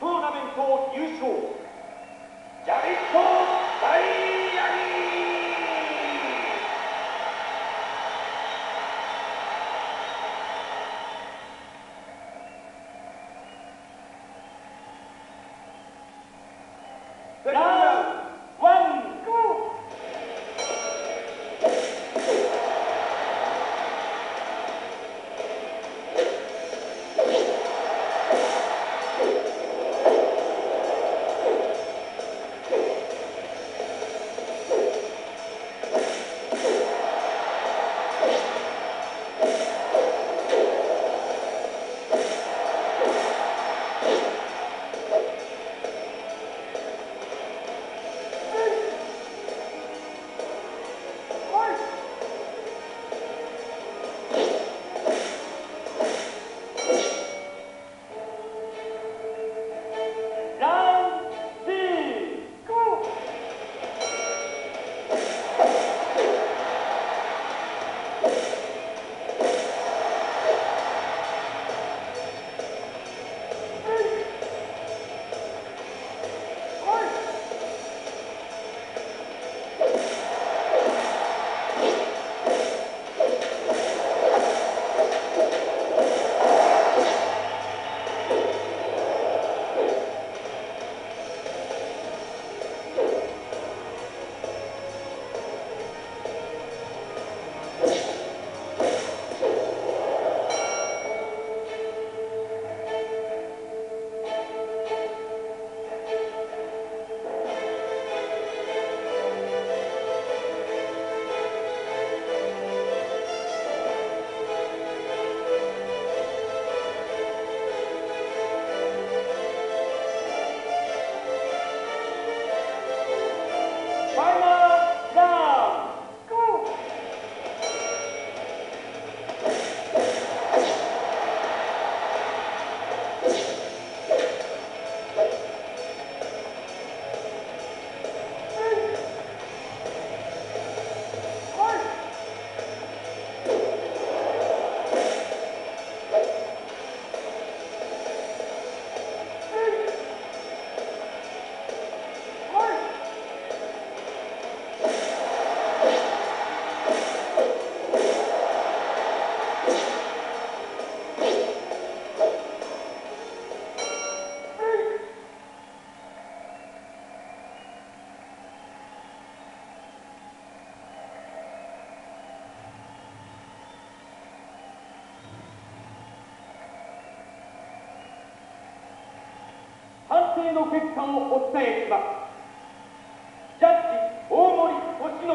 トーナメント優勝ジャリットダイヤリーラウンド1ゴー判定の結果をお伝えします。ジャッジ大森敏則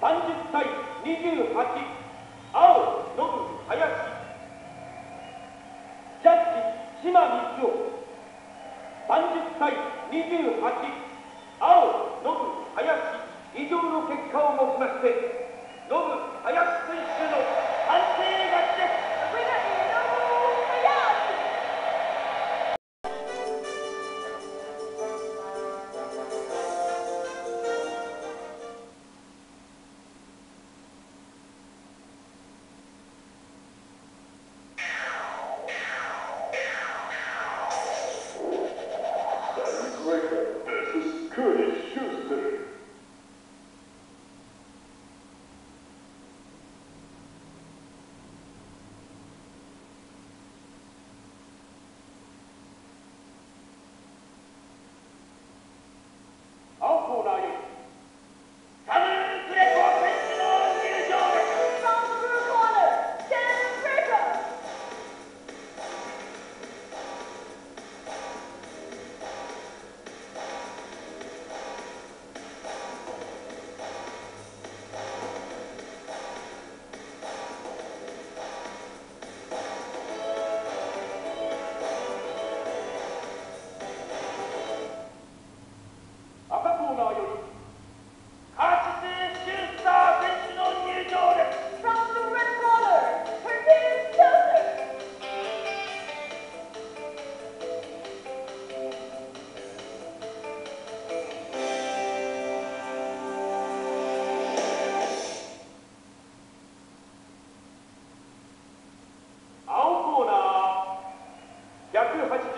30対28、青信林。ジャッジ島光雄30対28、青信林。以上の結果をもちまして信林選手の判定勝ちです。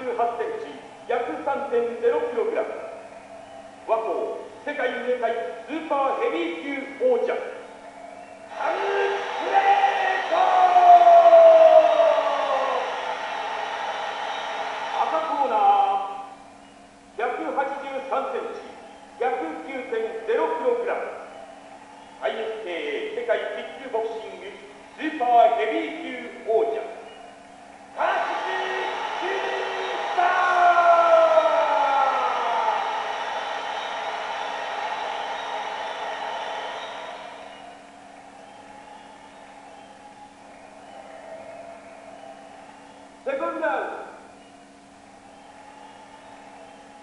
188センチ、約 3.0kg。 和光世界名界スーパーヘビー級王者、ハングレート。赤コーナー183センチ、約 9.0kg。 IFK 世界キックボクシングスーパーヘビー級王者、Second round.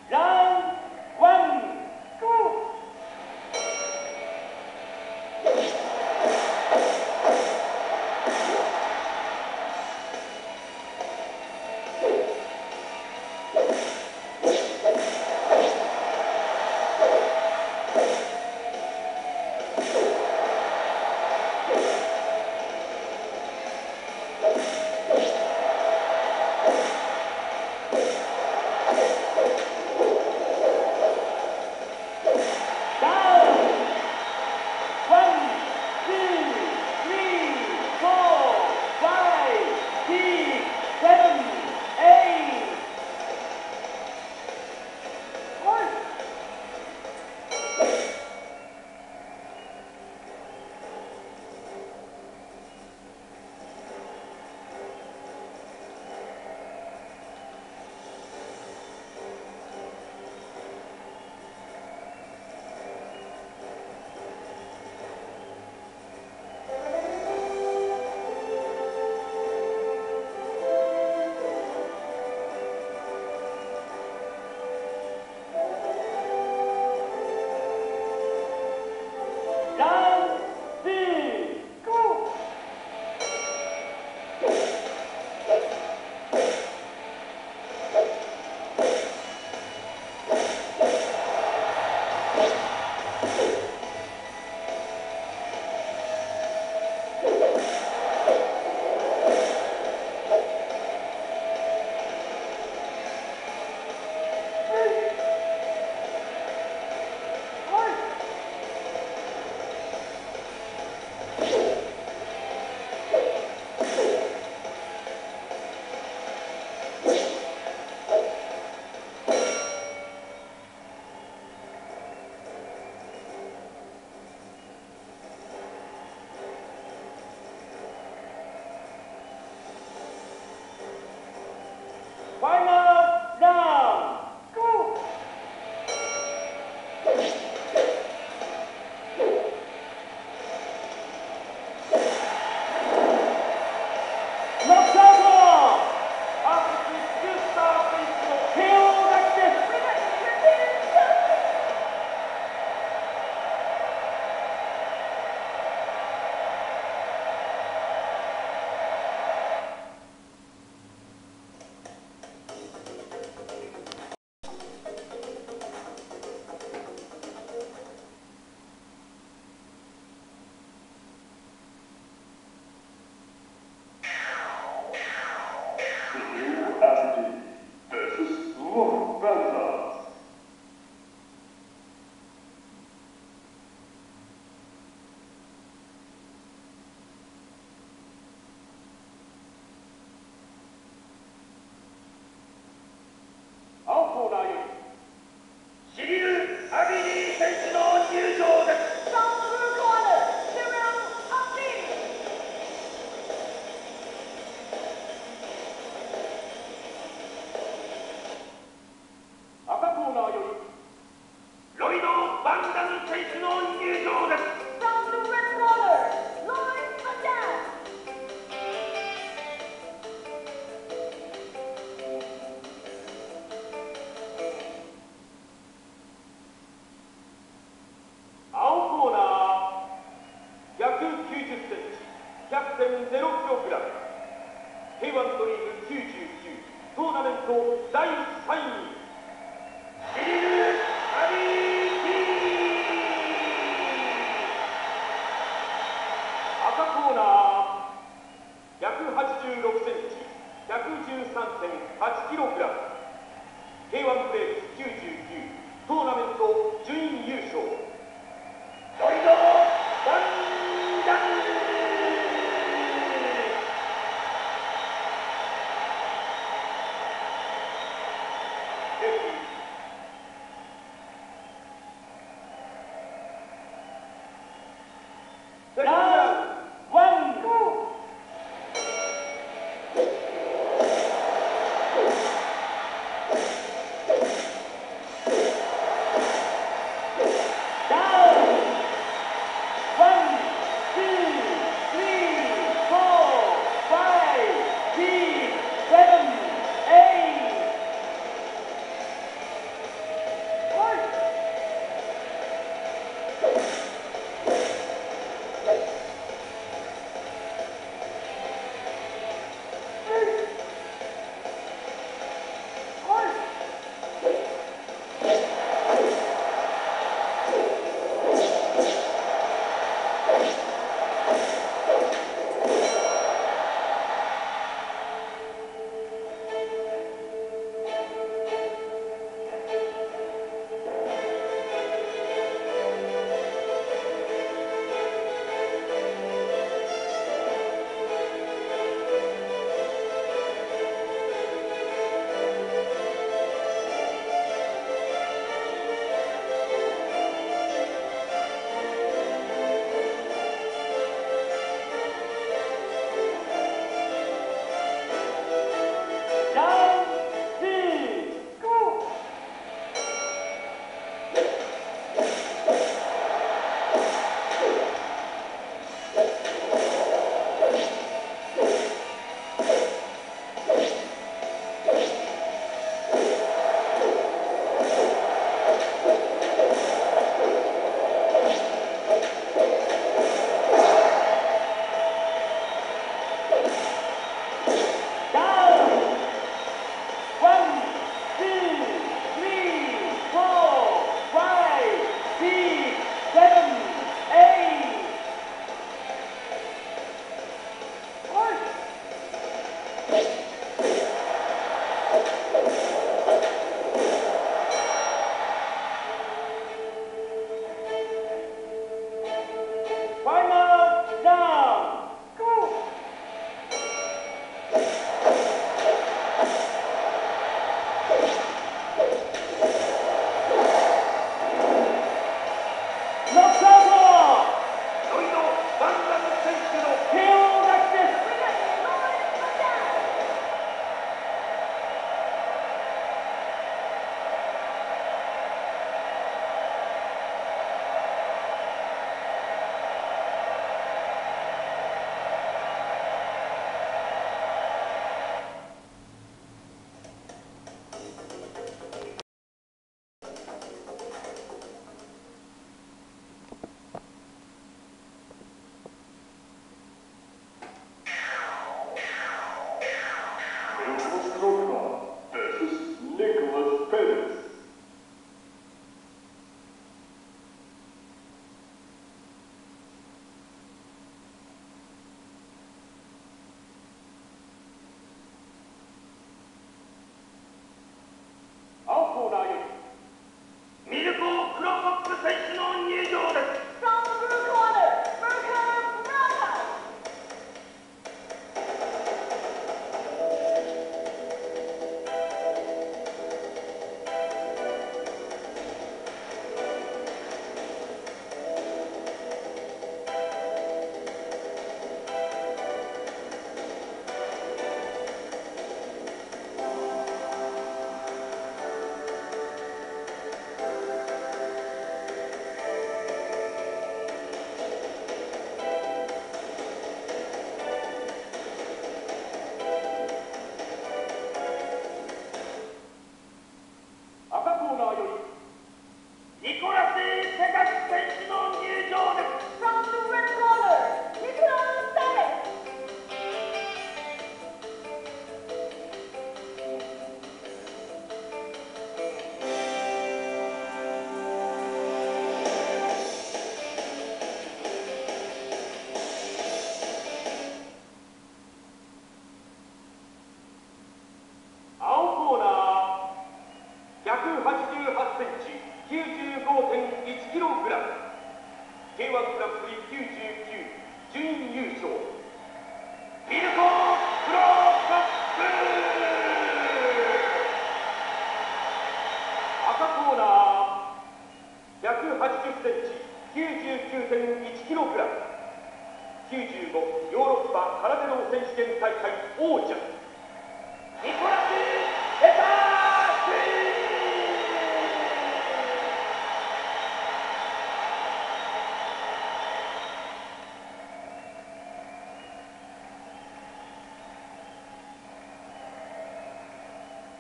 Round one. Go.186センチ、113.8kg。K1 プレース99トーナメント準優勝ドリドーダンダン。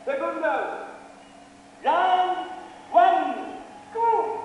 Segundo. Round one. Go.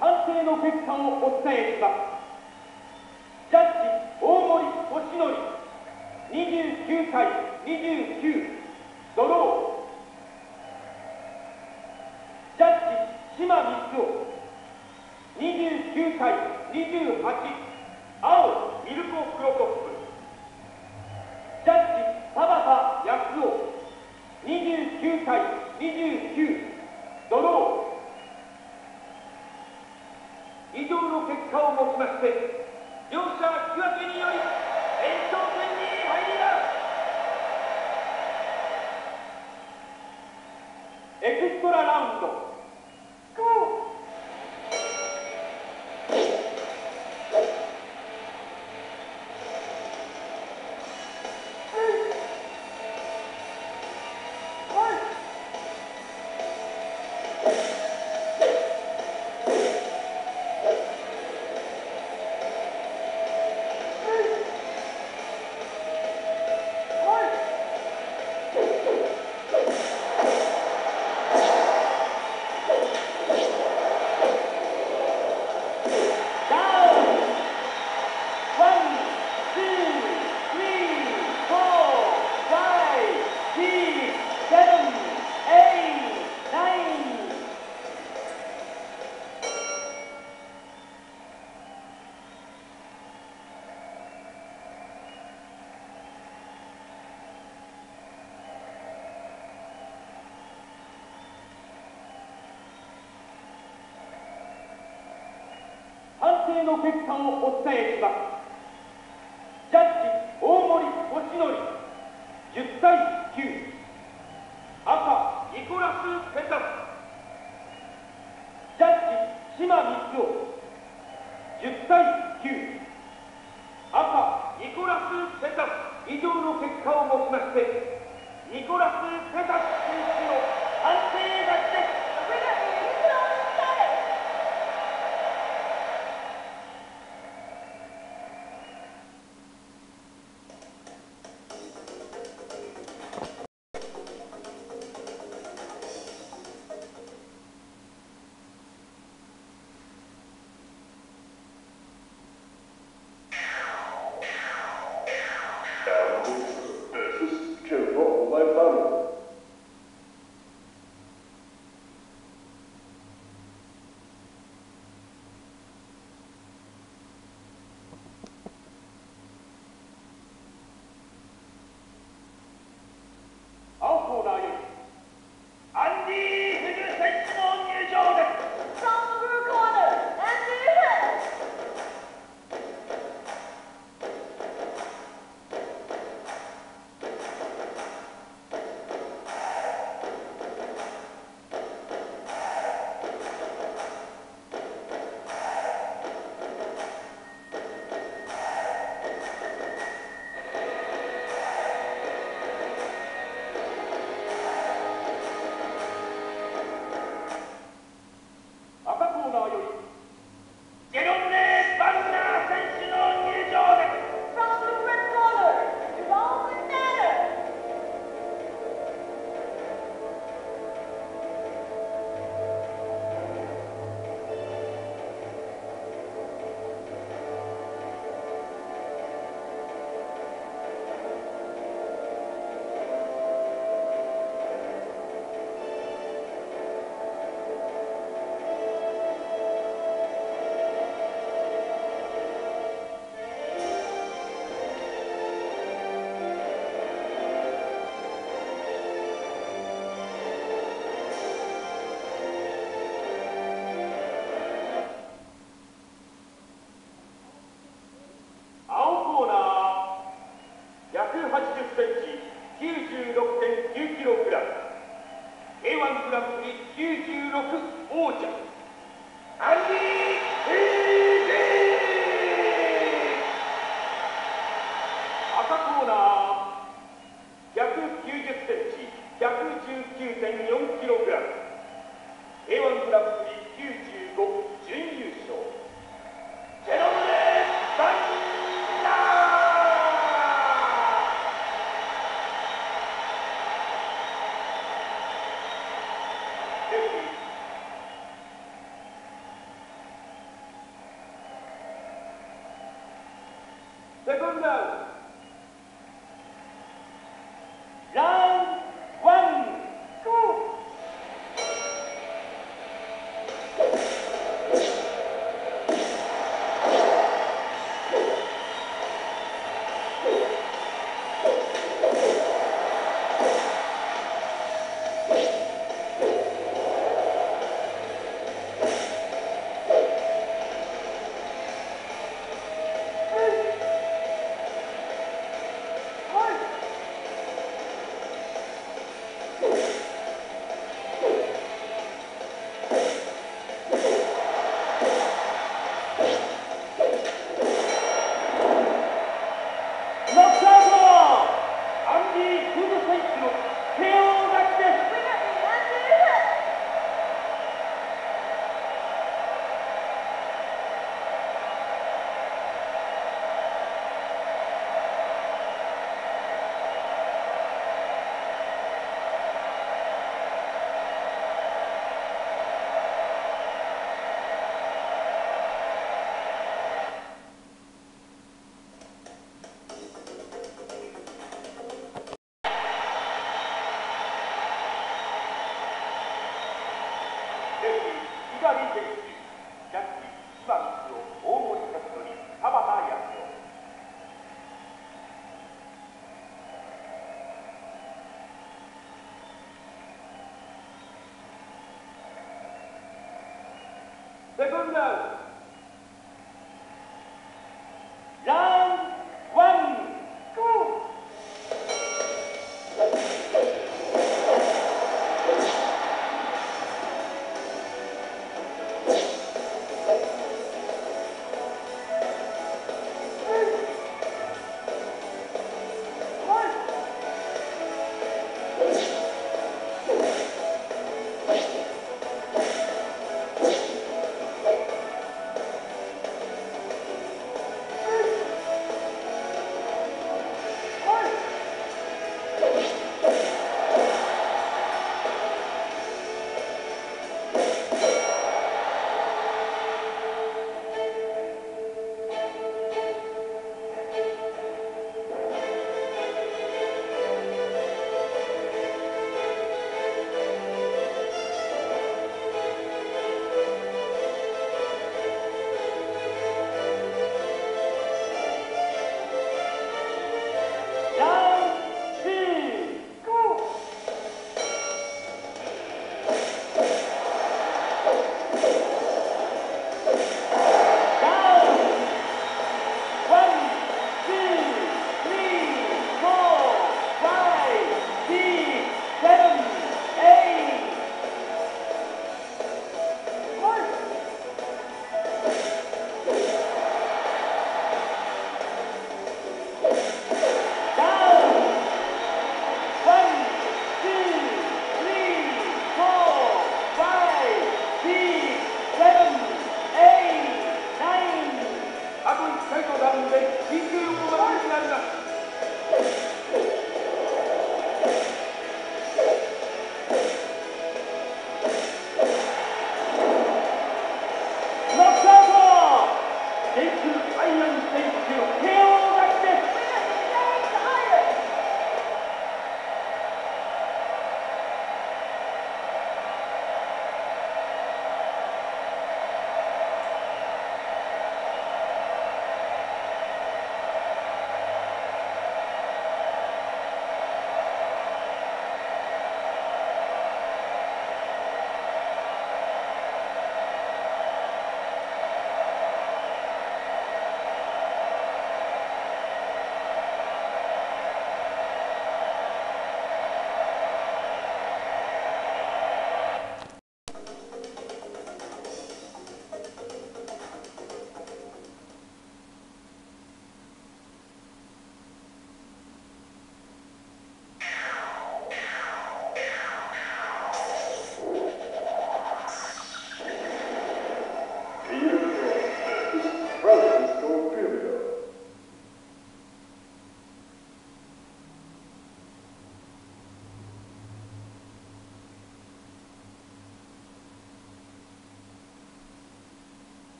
判定の結果をお伝えします。ジャッジ大森敏典29対29ドロー。ジャッジ島光雄29対28青ミルコ・クロコップ。ジャッジ田畑康夫29対29ドロー。以上の結果をもちまして両者引き分けにより延長戦に入ります。エクストララウンドゴー。の結果をお伝えします。ジャッジ大森敏典10対9赤ニコラス・ペタス。ジャッジ島光雄10対9赤ニコラス・ペタス。以上の結果をもちましてニコラス・ペタス選手の判定勝ちです。王者アニー・エディ赤コーナー 190cm 119.4kg A1 グランプリ95準優勝ジェロム・レー・バンナーSecond round. Round one. Go. Second round. Round one. Go.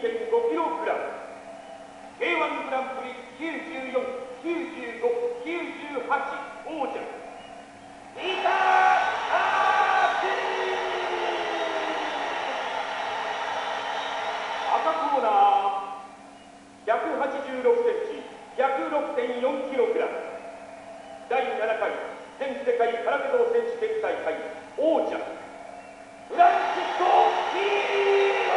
キログラム K1 グランプリ94、95、98王者伊沢拓司。赤コーナー 186cm、106.4kg 第7回全世界空手道選手権大会王者フランシスコ・キーロ。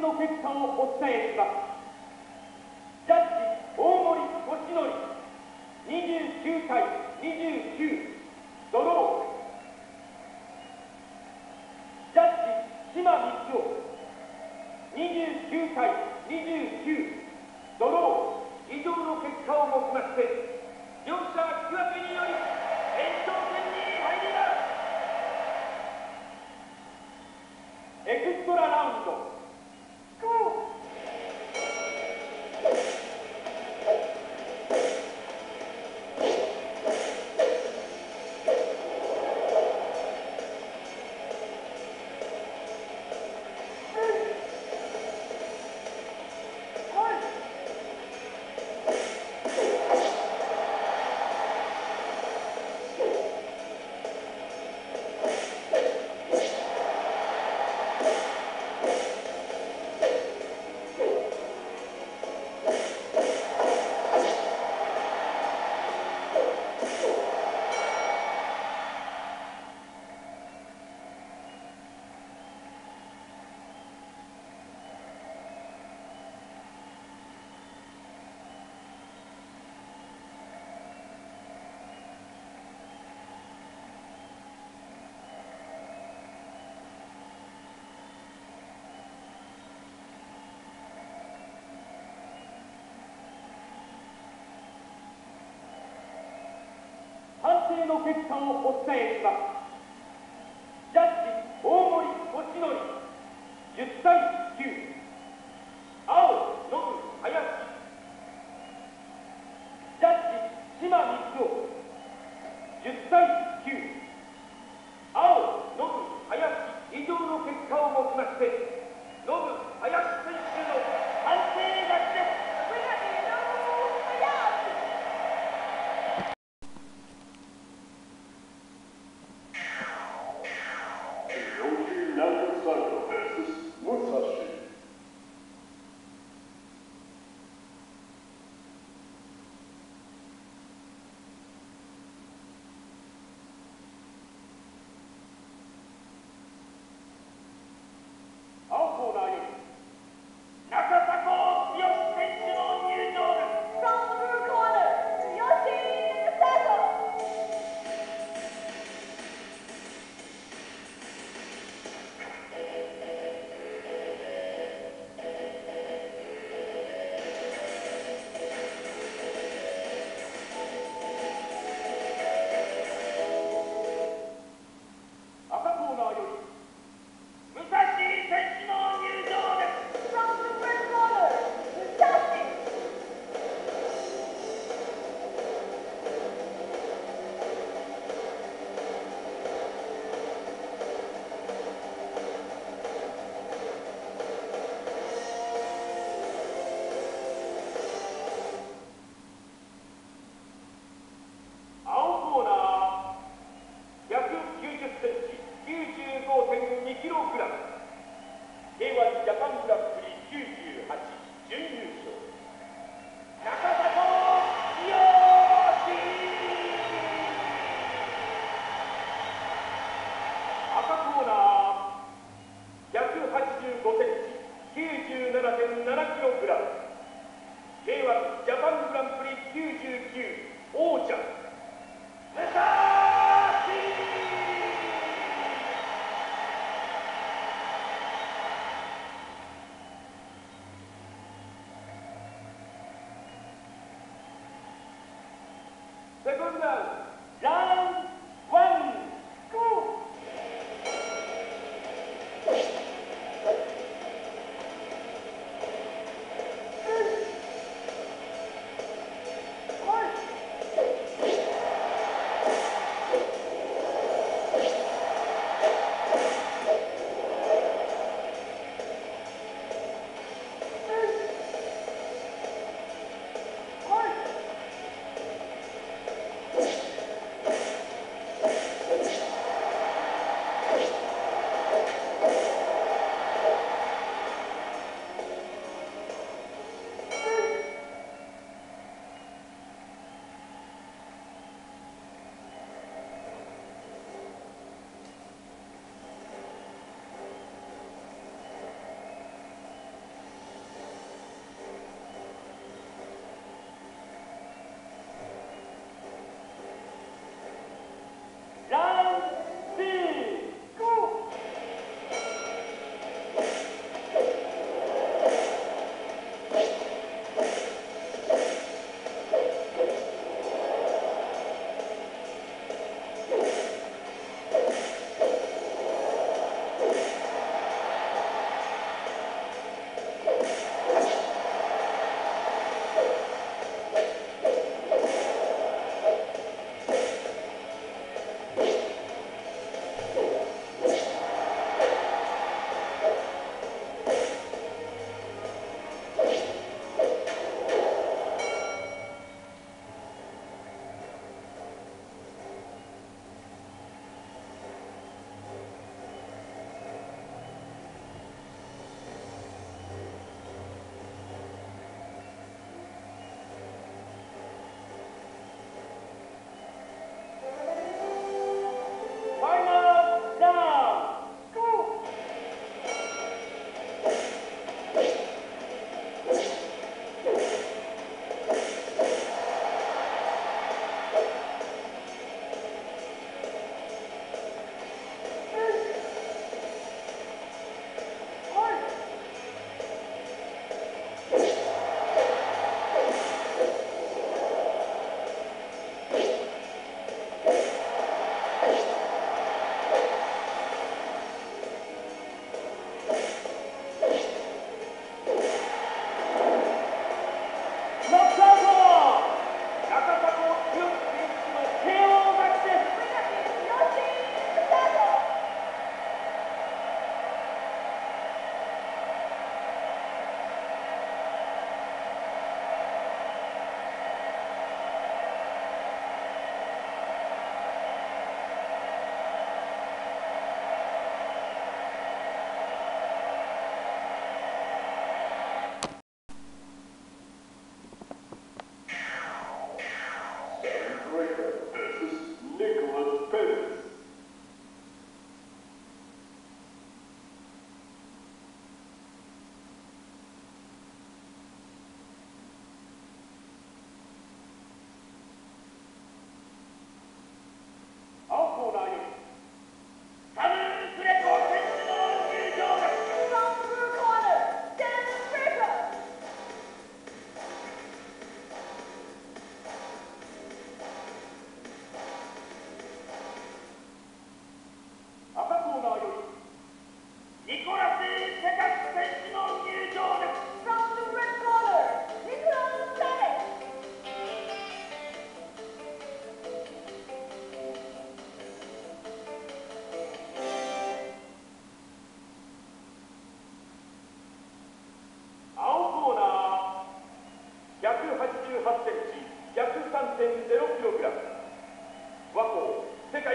の結果をお伝えします。ジャッジ大森義則29対29、ドロー。ジャッジ島光雄29対29、ドロー。以上の結果をもちまして両者引き分けにより延長戦に入ります。エクストララウンド選の結果をお伝えします。ジャッジ大森敏則10対9、青信林。ジャッジ島光雄10対9、青信林。以上の結果をもちまして信林選手の判定勝ちです。Muchas gracias.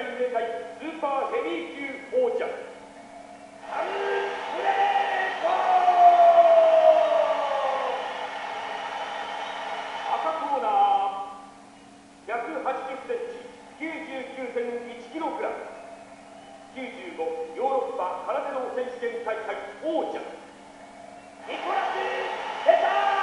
第2回スーパーヘビー級王者ハングレーコー、赤コーナー 180cm99.1kg 95ヨーロッパ空手道選手権大会王者ニコラス・ヘタース。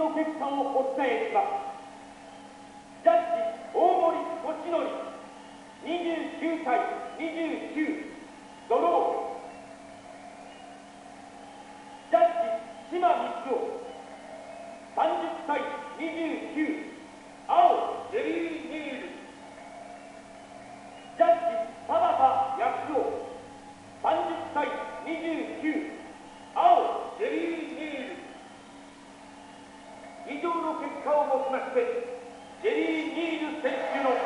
の結果をお伝えします。ジャッジ大森利典29対29ドロー。ジャッジ島光雄30対29青ジェリーニール。ジャッジ田畑薬郎30対29青ジェリーニール。以上の結果をもちましてジェリーニール選手の判定勝ちです。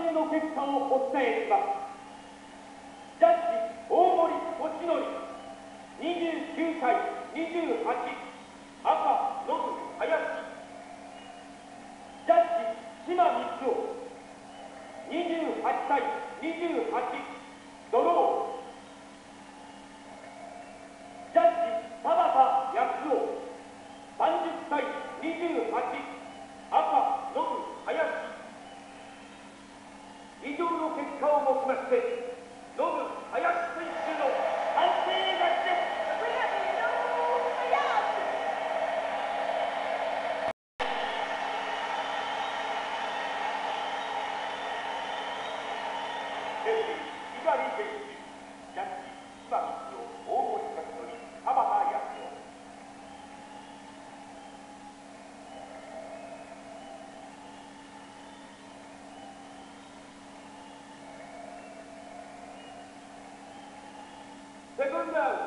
定の結果をお伝えします。ジャッジ大森敏則29対28赤野津林、ジャッジ島光雄28対28ドロー、second round.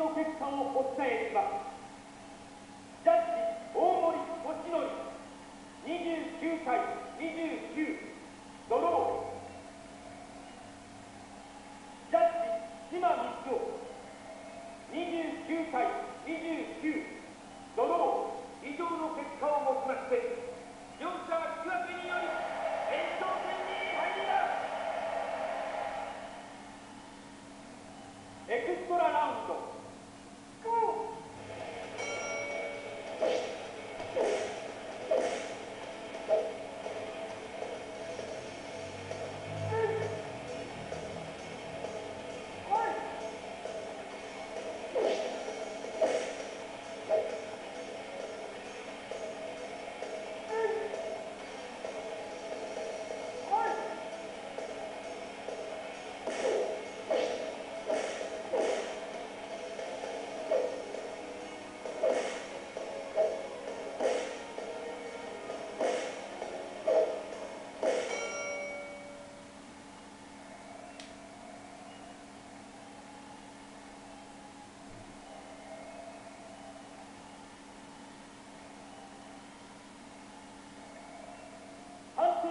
の結果をお伝えします。ジャッジ大森俊典29対29ドロー。ジャッジ島光雄29対29ドロー。以上の結果をもちまして両者引き分けにより延長戦に入ります。エクストララウンド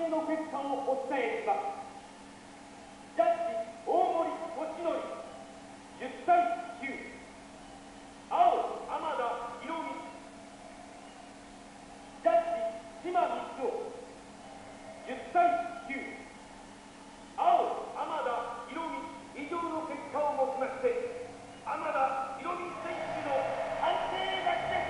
の結果をお伝えします。ジャッジ大森俊典10対9青天田博美。ジャッジ島光雄10対9青天田博美。以上の結果をもちまして天田博美選手の判定勝ちです。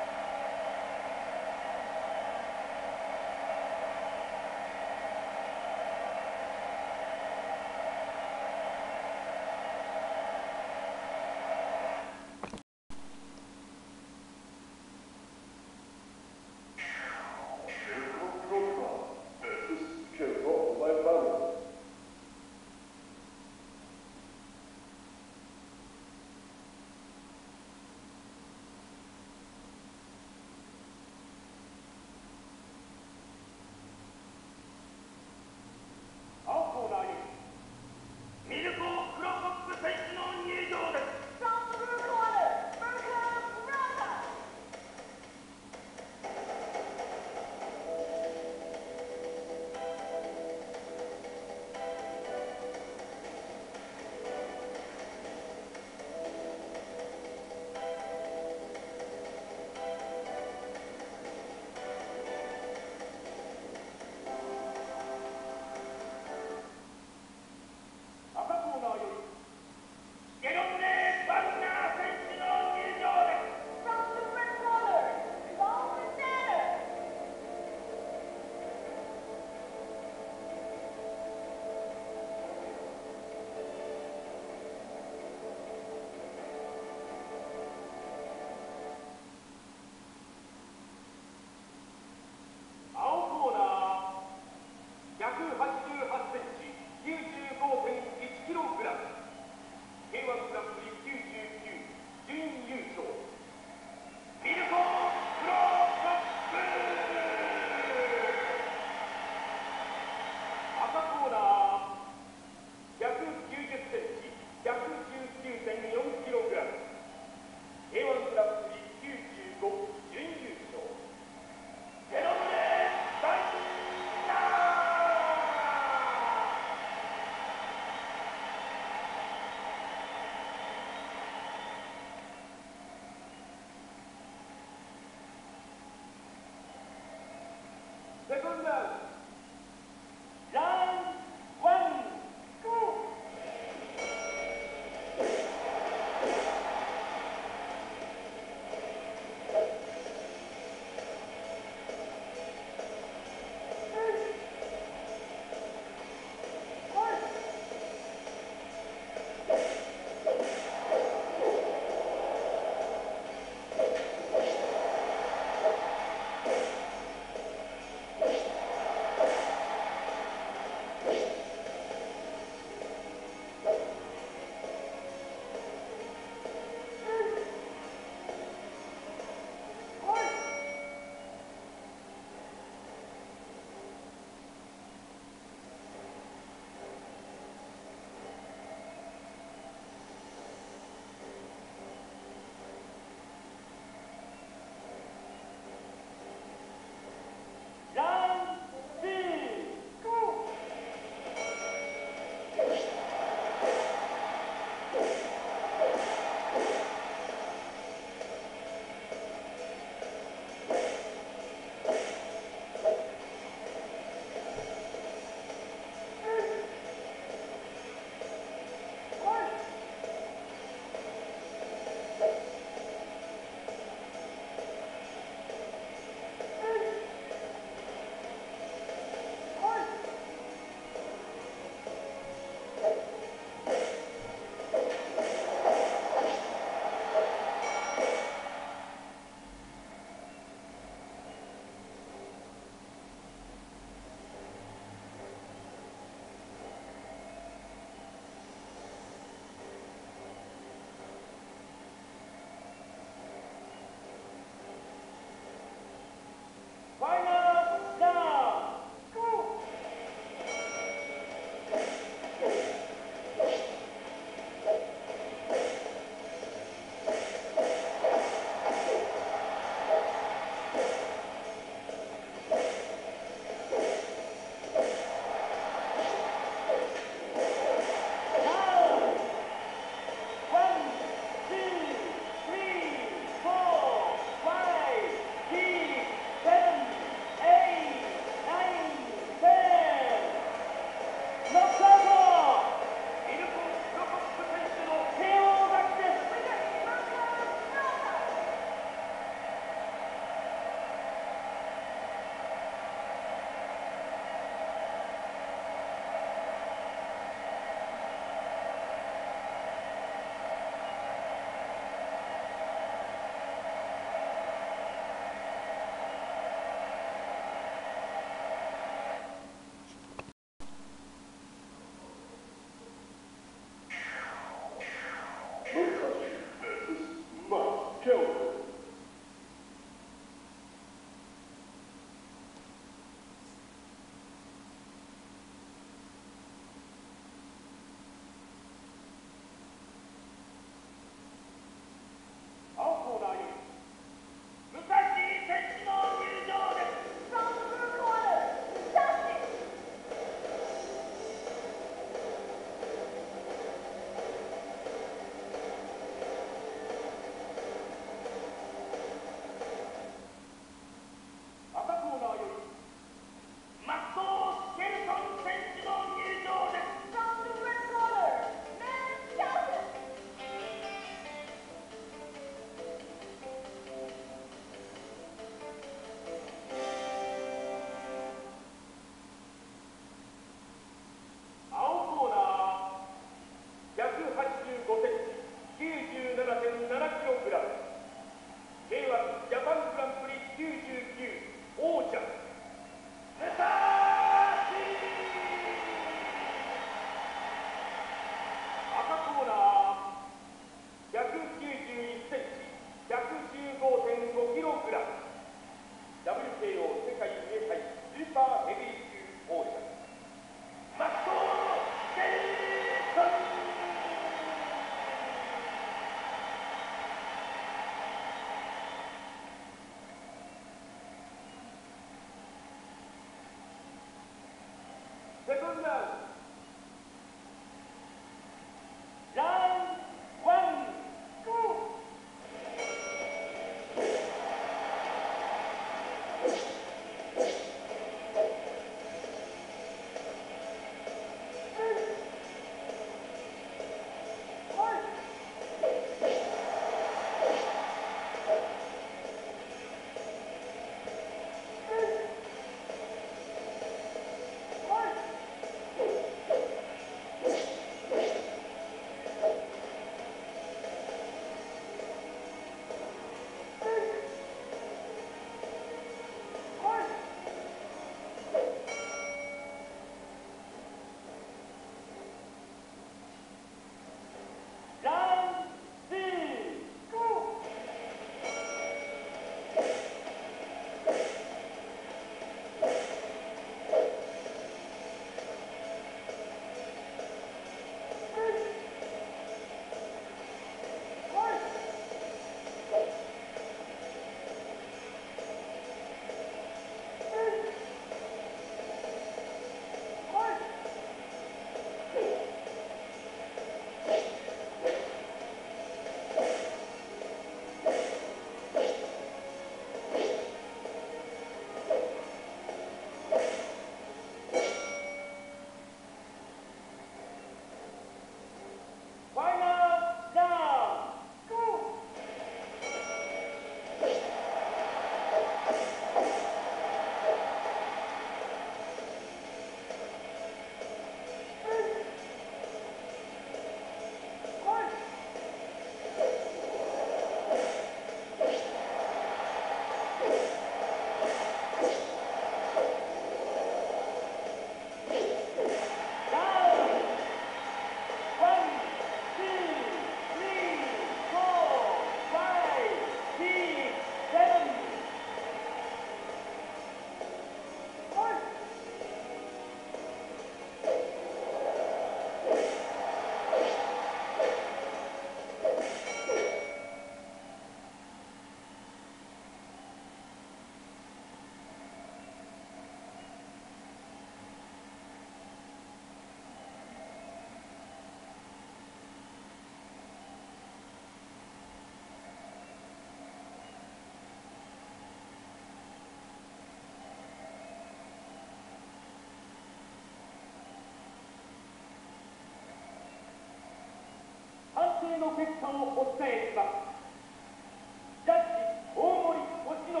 定の結果をお伝えします。ジャッジ大森星典、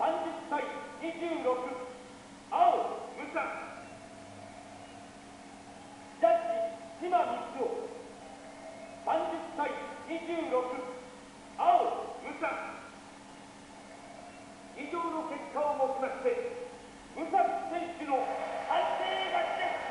30対26、青武蔵。ジャッジ島光雄、30対26、青武蔵。以上の結果をもちまして武蔵選手の判定勝ちです。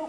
の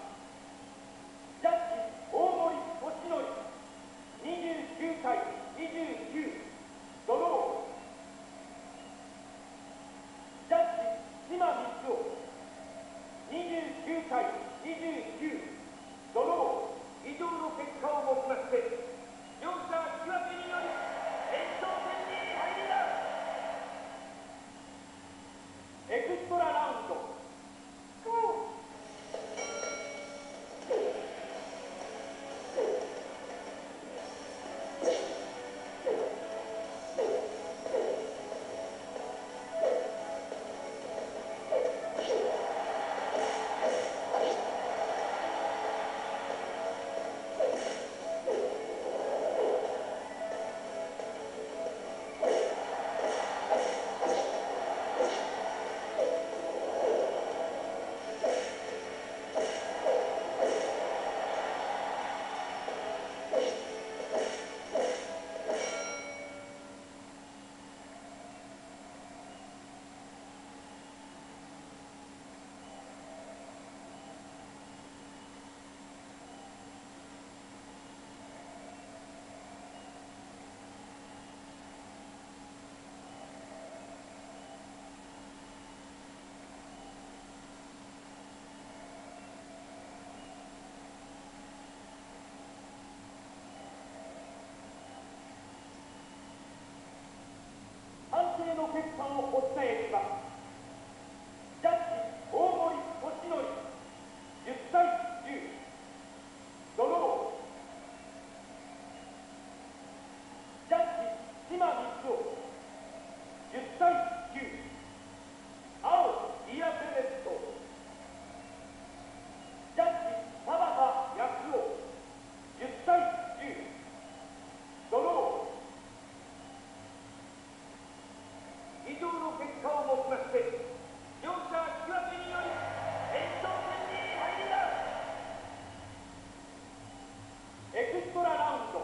す。ジャッジ大森敏則29対29、ドロー。ジャッジ島光雄29対29、ドロー。以上の結果をもちまして両者引き分けにより延長戦に入ります。エクストララウンド。の結果をお伝えします。ジャッジ大森敏則10対10、ドロー。ジャッジ島光雄10対9、青リアセレット。ジャッジ田畑康夫10対10、ドロー。以上の結果をもちまして両者引き分けにより延長戦に入ります。エクストララウンド。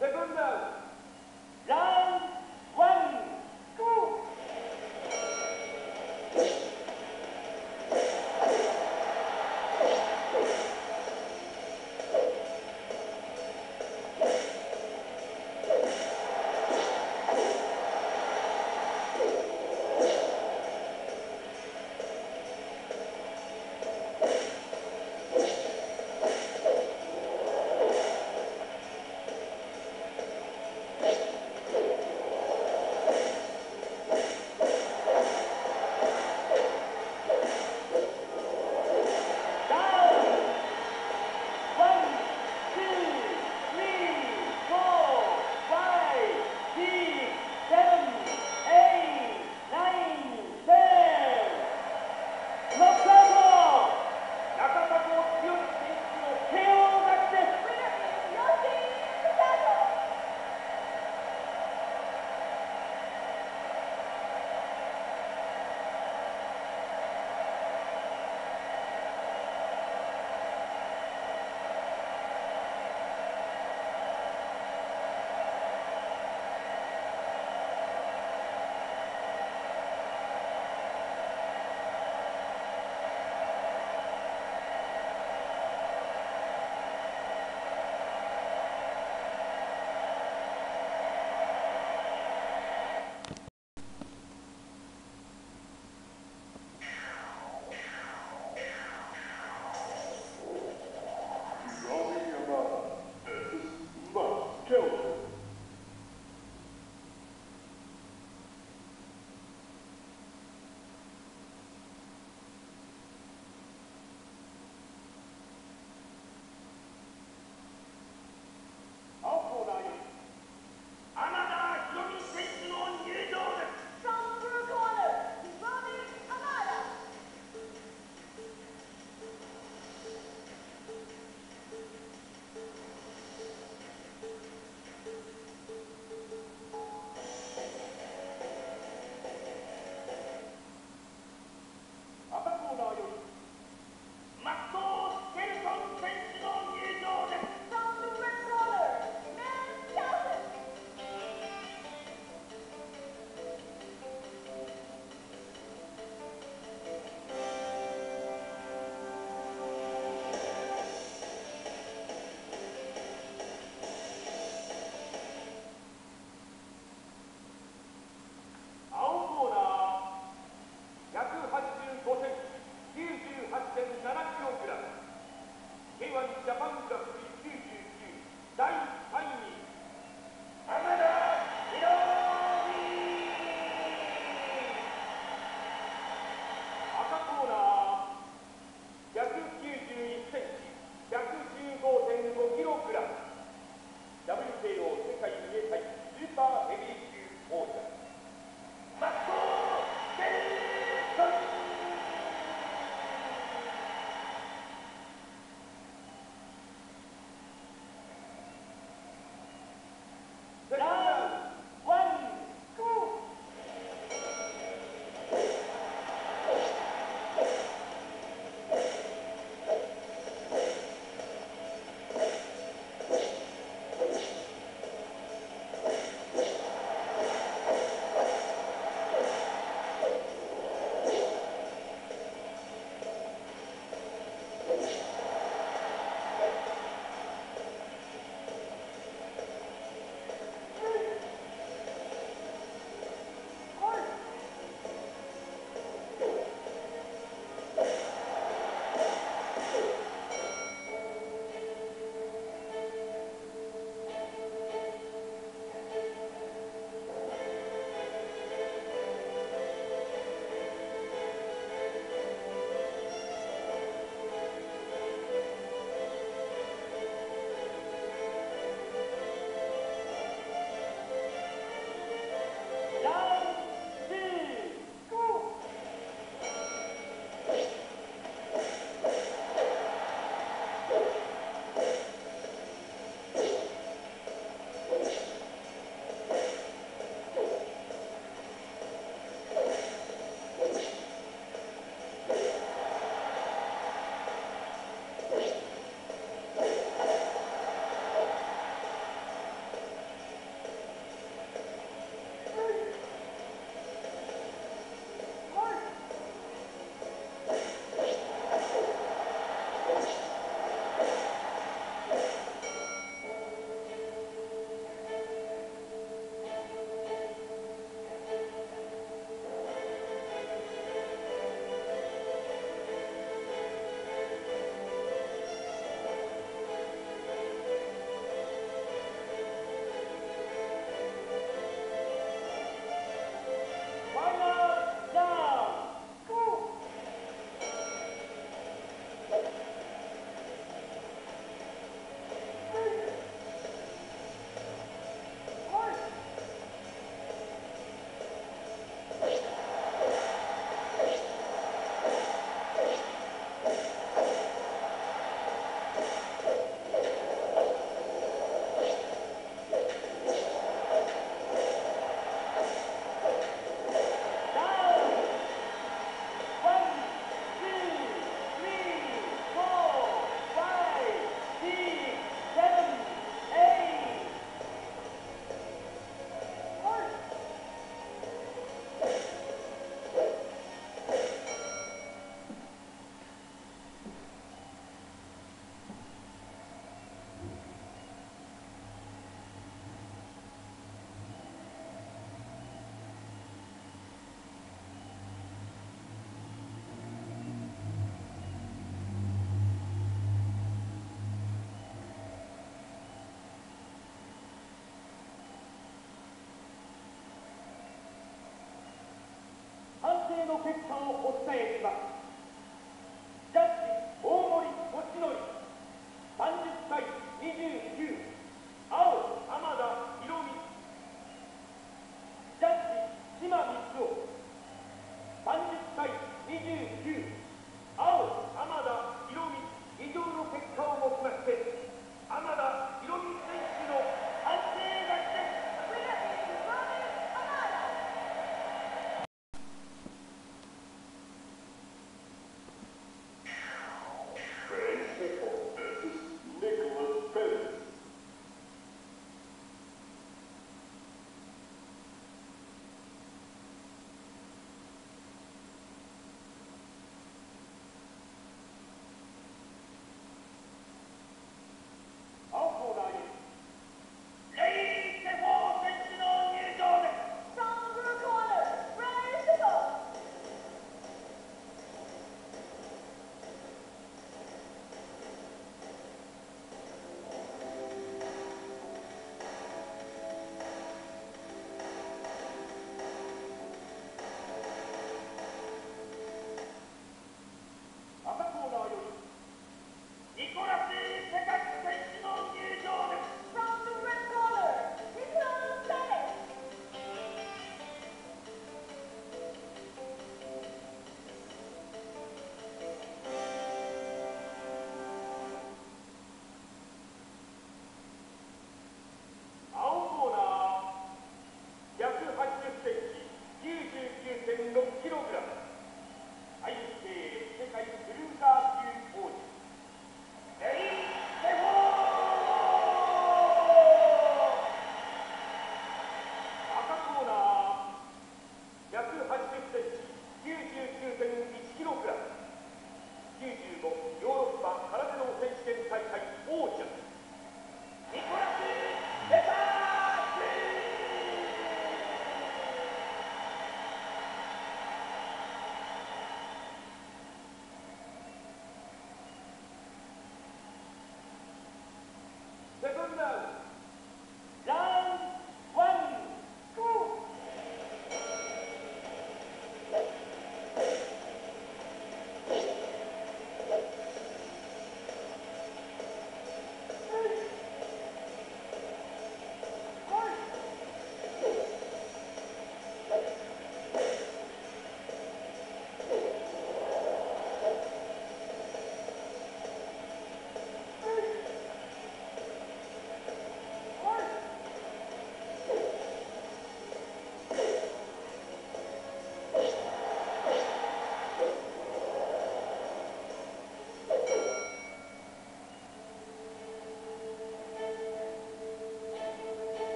Second round, round one, go! 定の結果をお伝えします。ジャッジ大森俊典30対29、青浜田博美。ジャッジ島光夫30対29、青浜田博美。以上の結果をもちまして浜田博美選手の判定勝ちです。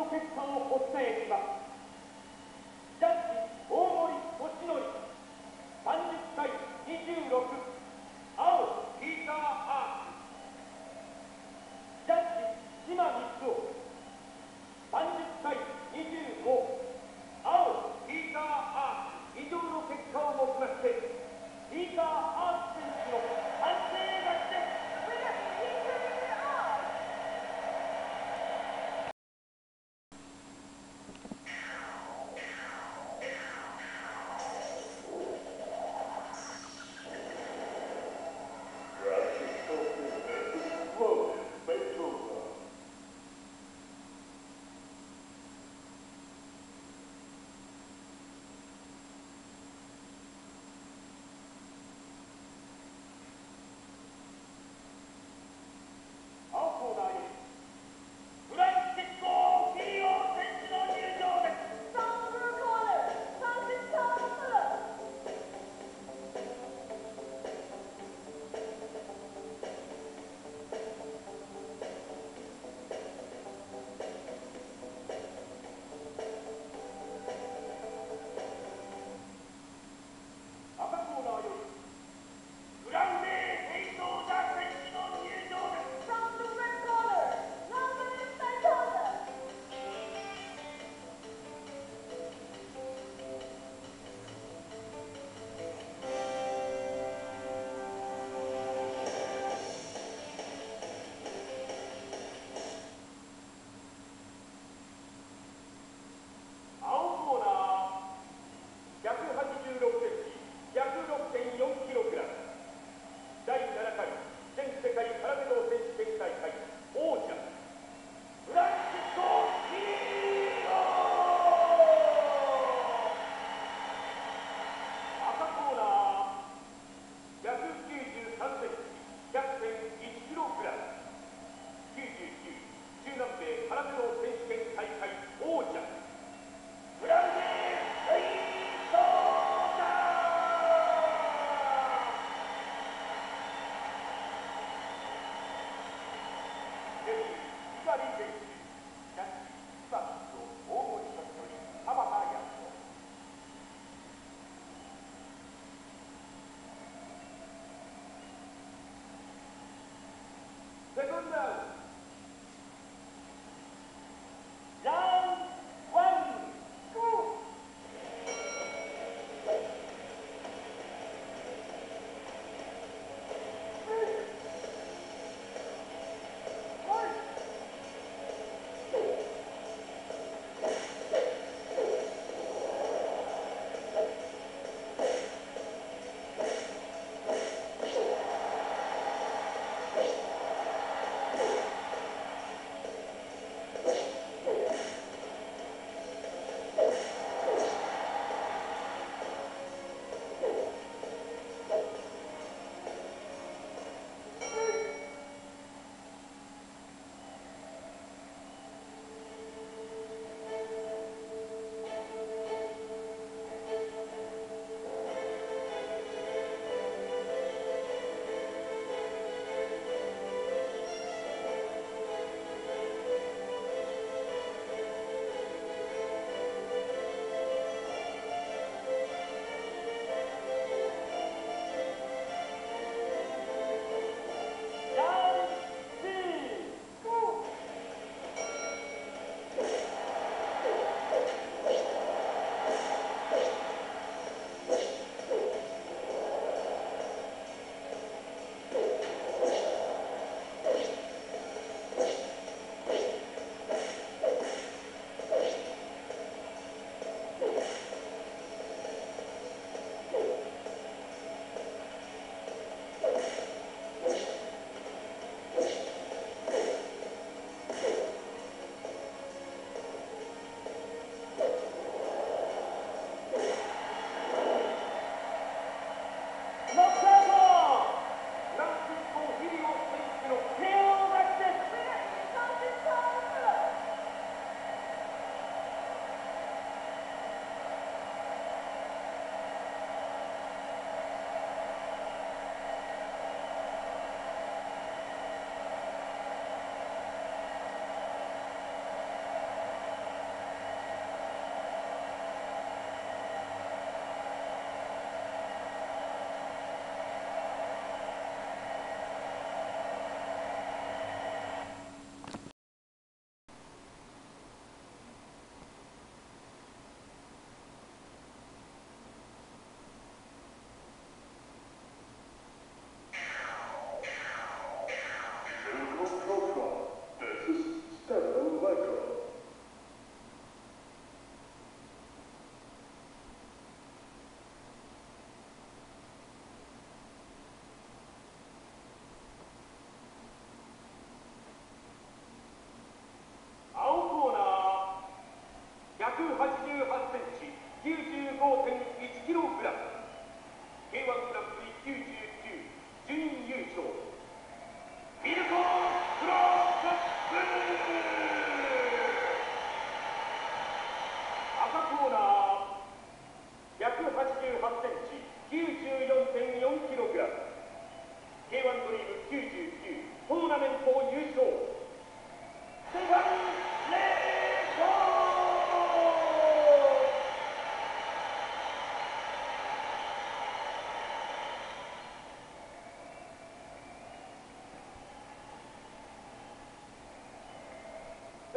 の結果をお伝えします。ジャッジ大森敏則30対26、青ピーター・アーク。ジャッジ島光雄30対25、青ピーター・アーク。以上の結果をもちましてピーター・アーク選手の判定勝ちです。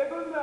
Segundo.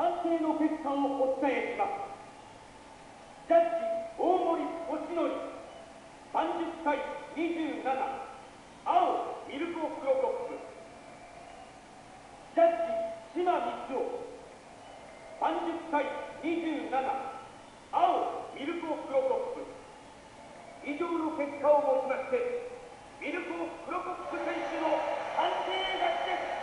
判定の結果をお伝えします。ジャッジ大森おしのり30対27青ミルコ・クロコップ、ジャッジ島光雄30対27青ミルコ・クロコップ。以上の結果をもちましてミルコ・クロコップ選手の判定勝ちです。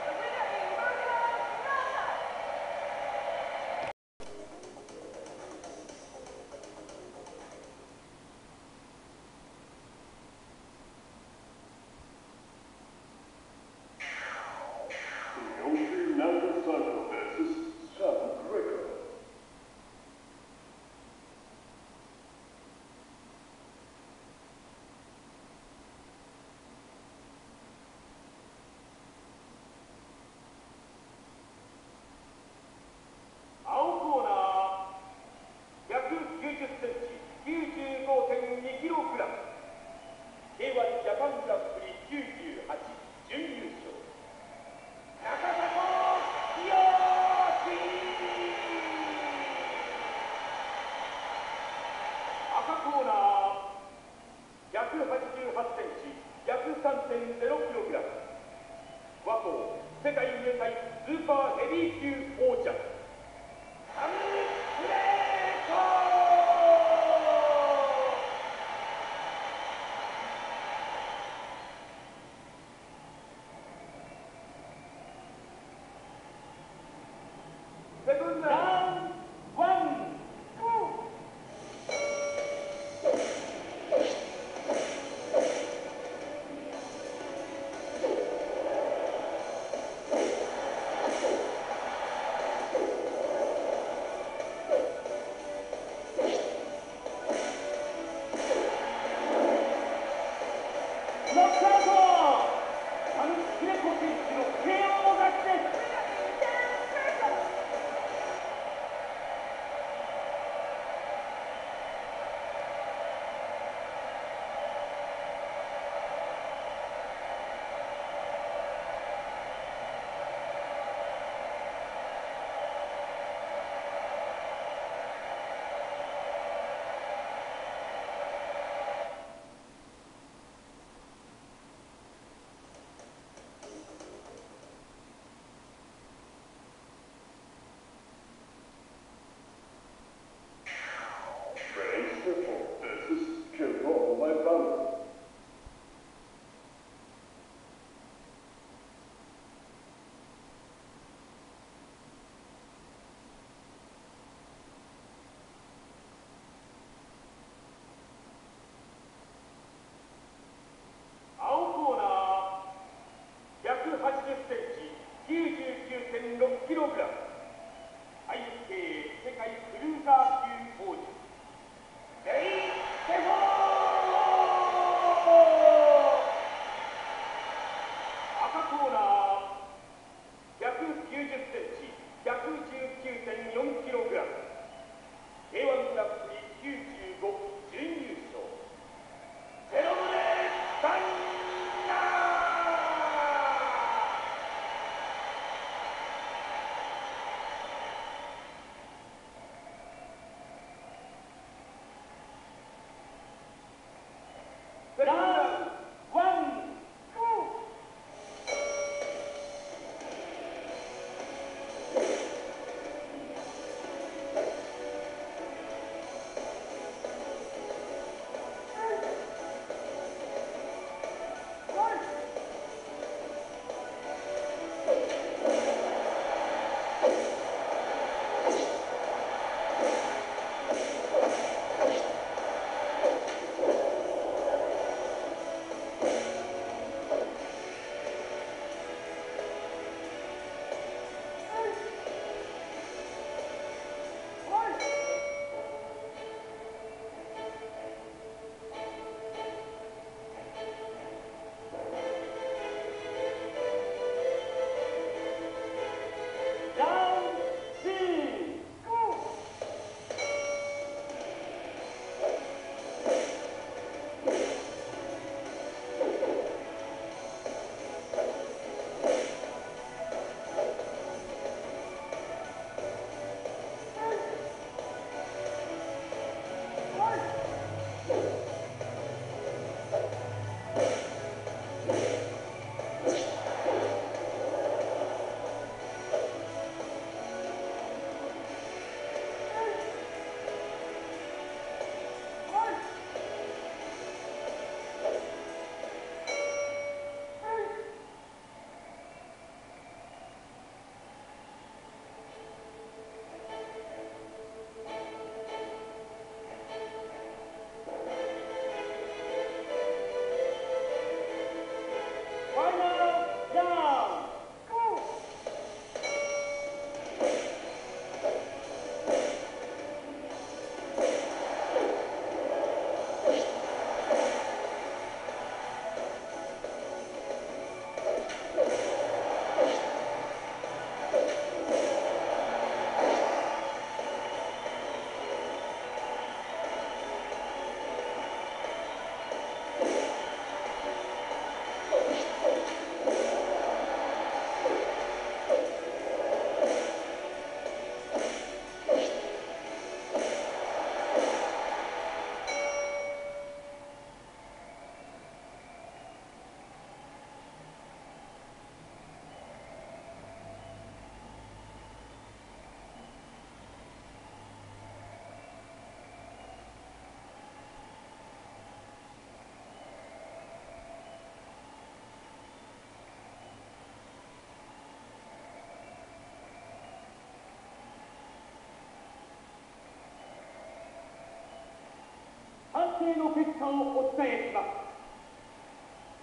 定の結果をお伝えします。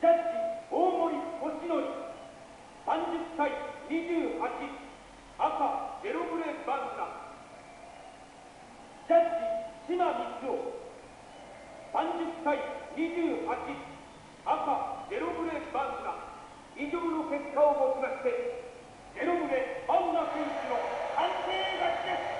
ジャッジ大森星典、30対28、赤ベロブレバンナ。ジャッジ島光雄、30対28、赤ベロブレバンナ。以上の結果をもちまして、ベロブレバンナ選手の判定勝ちです。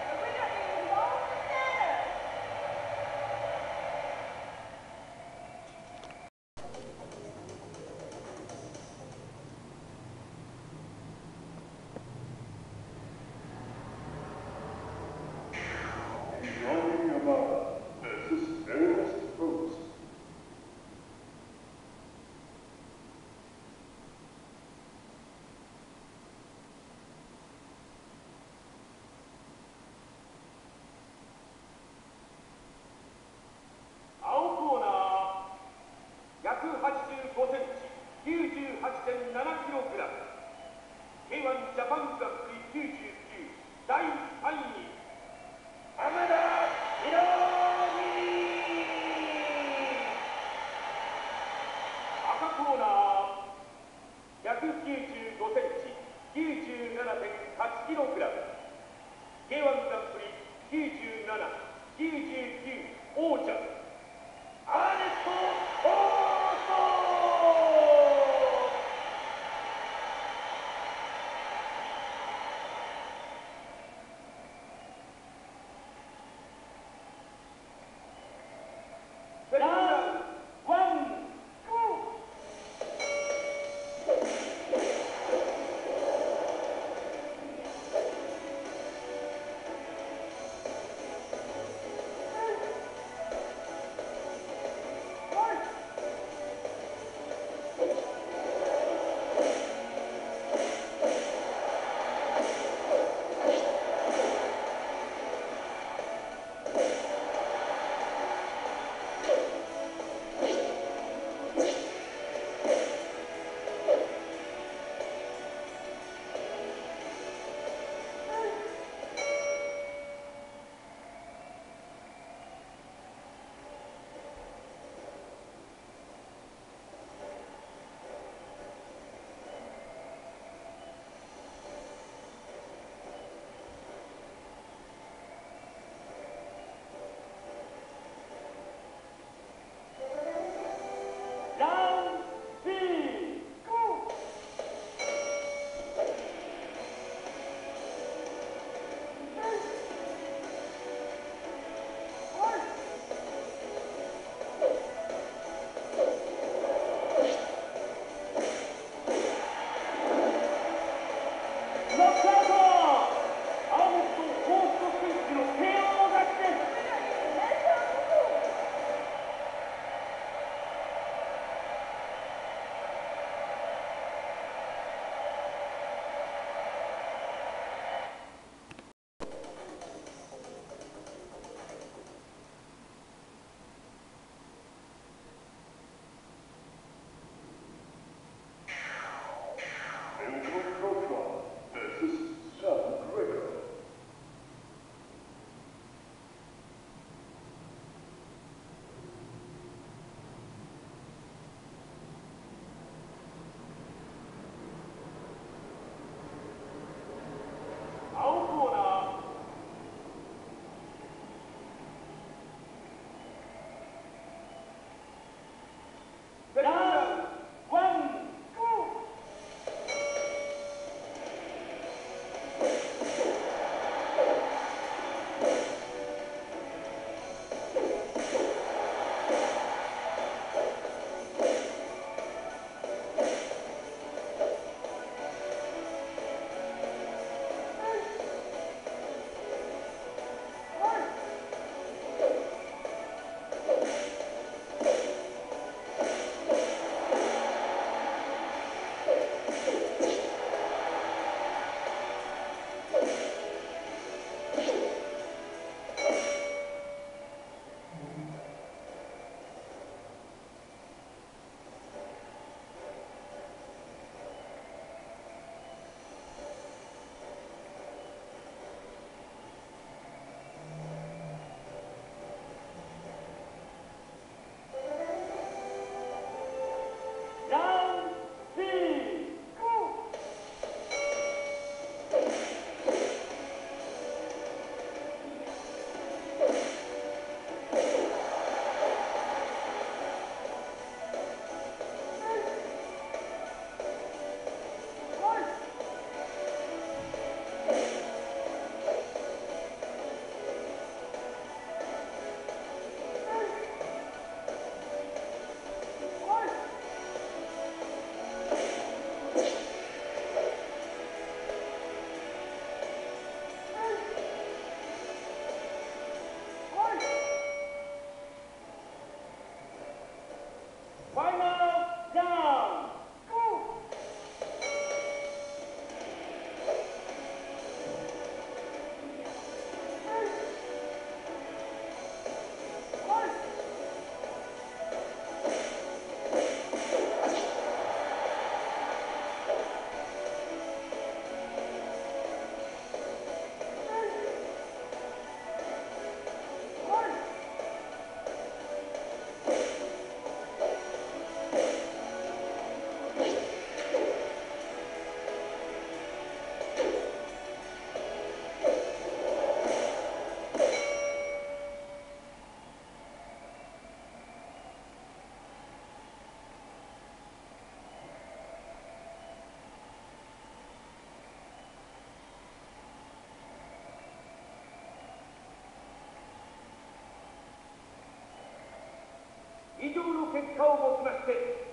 結果をもちまして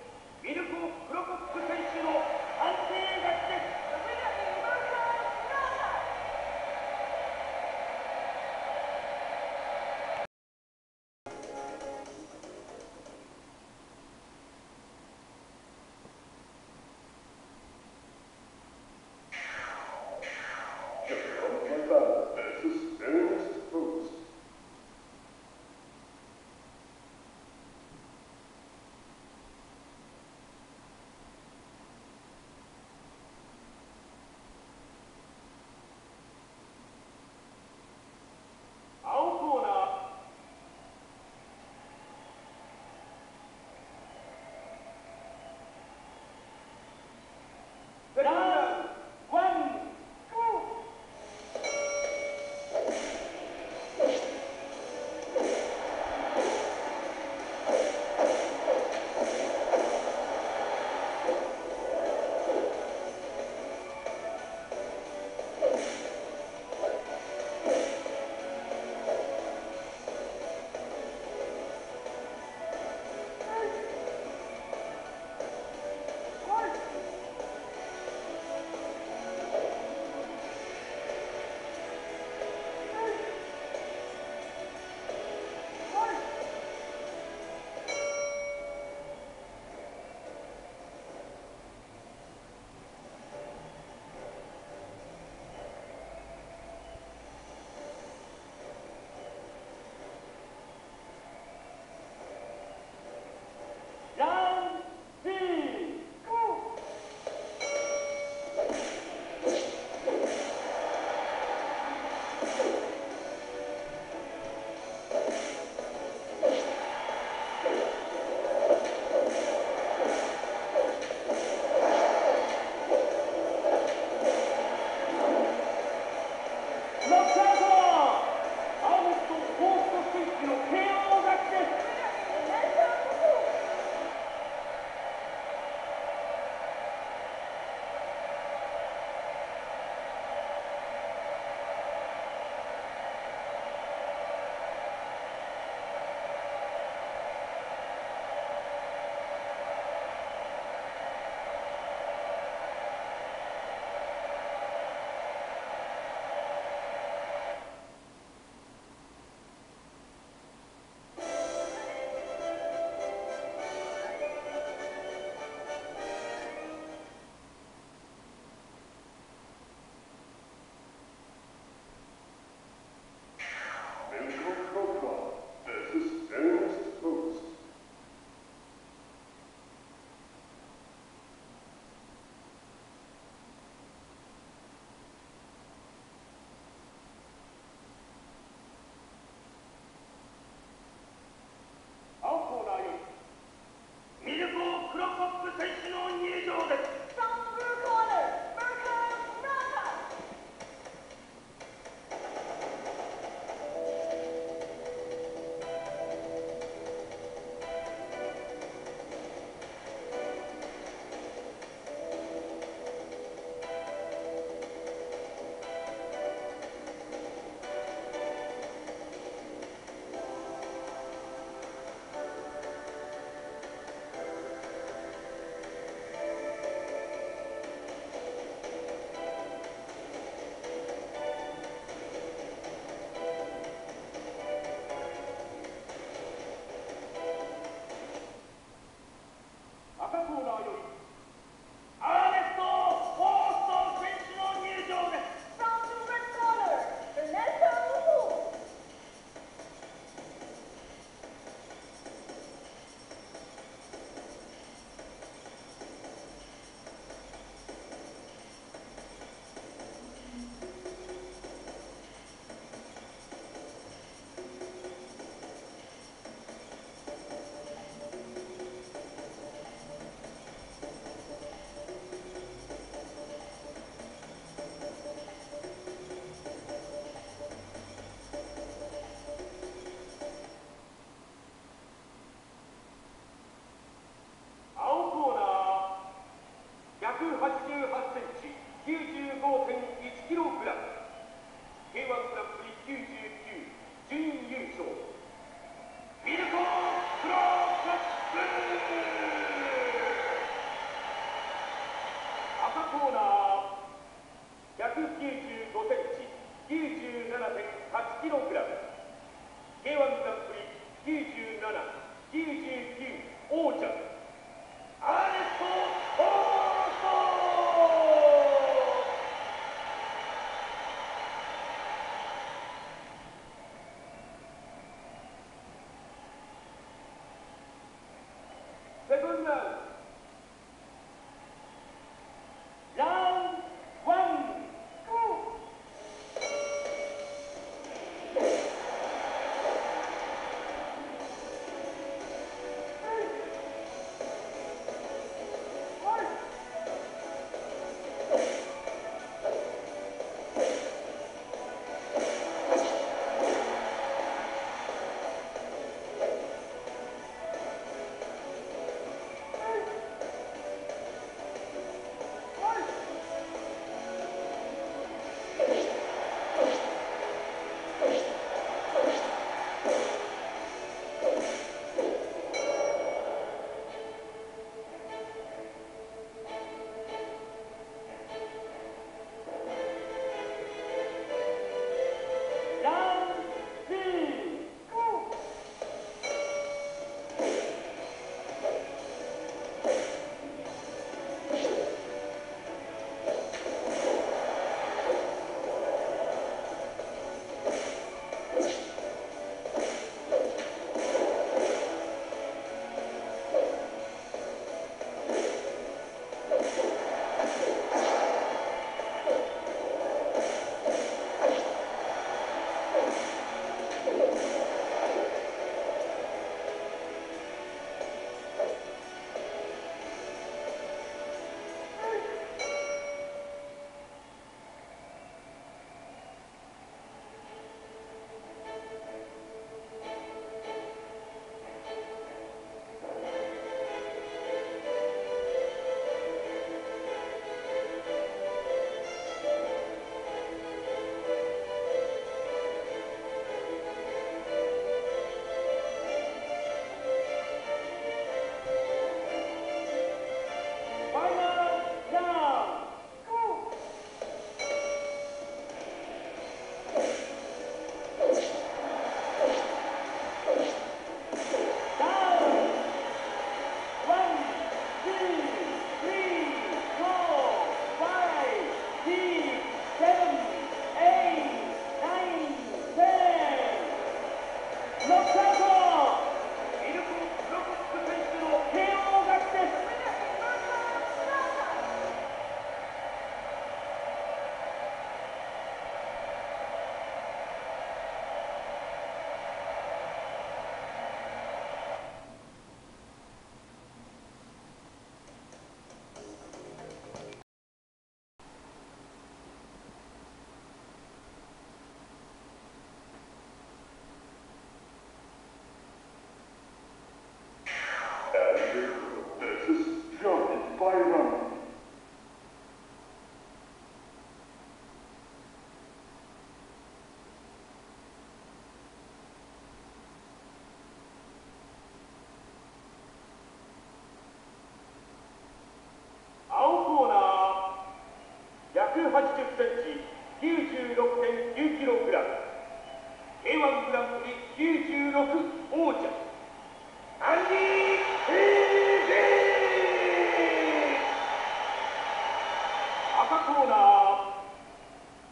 ミルコ・クロコップ選手の判定勝ちです。180cm96.9 キログラム A1 グランプリ96王者アンディ・クー。赤コーナ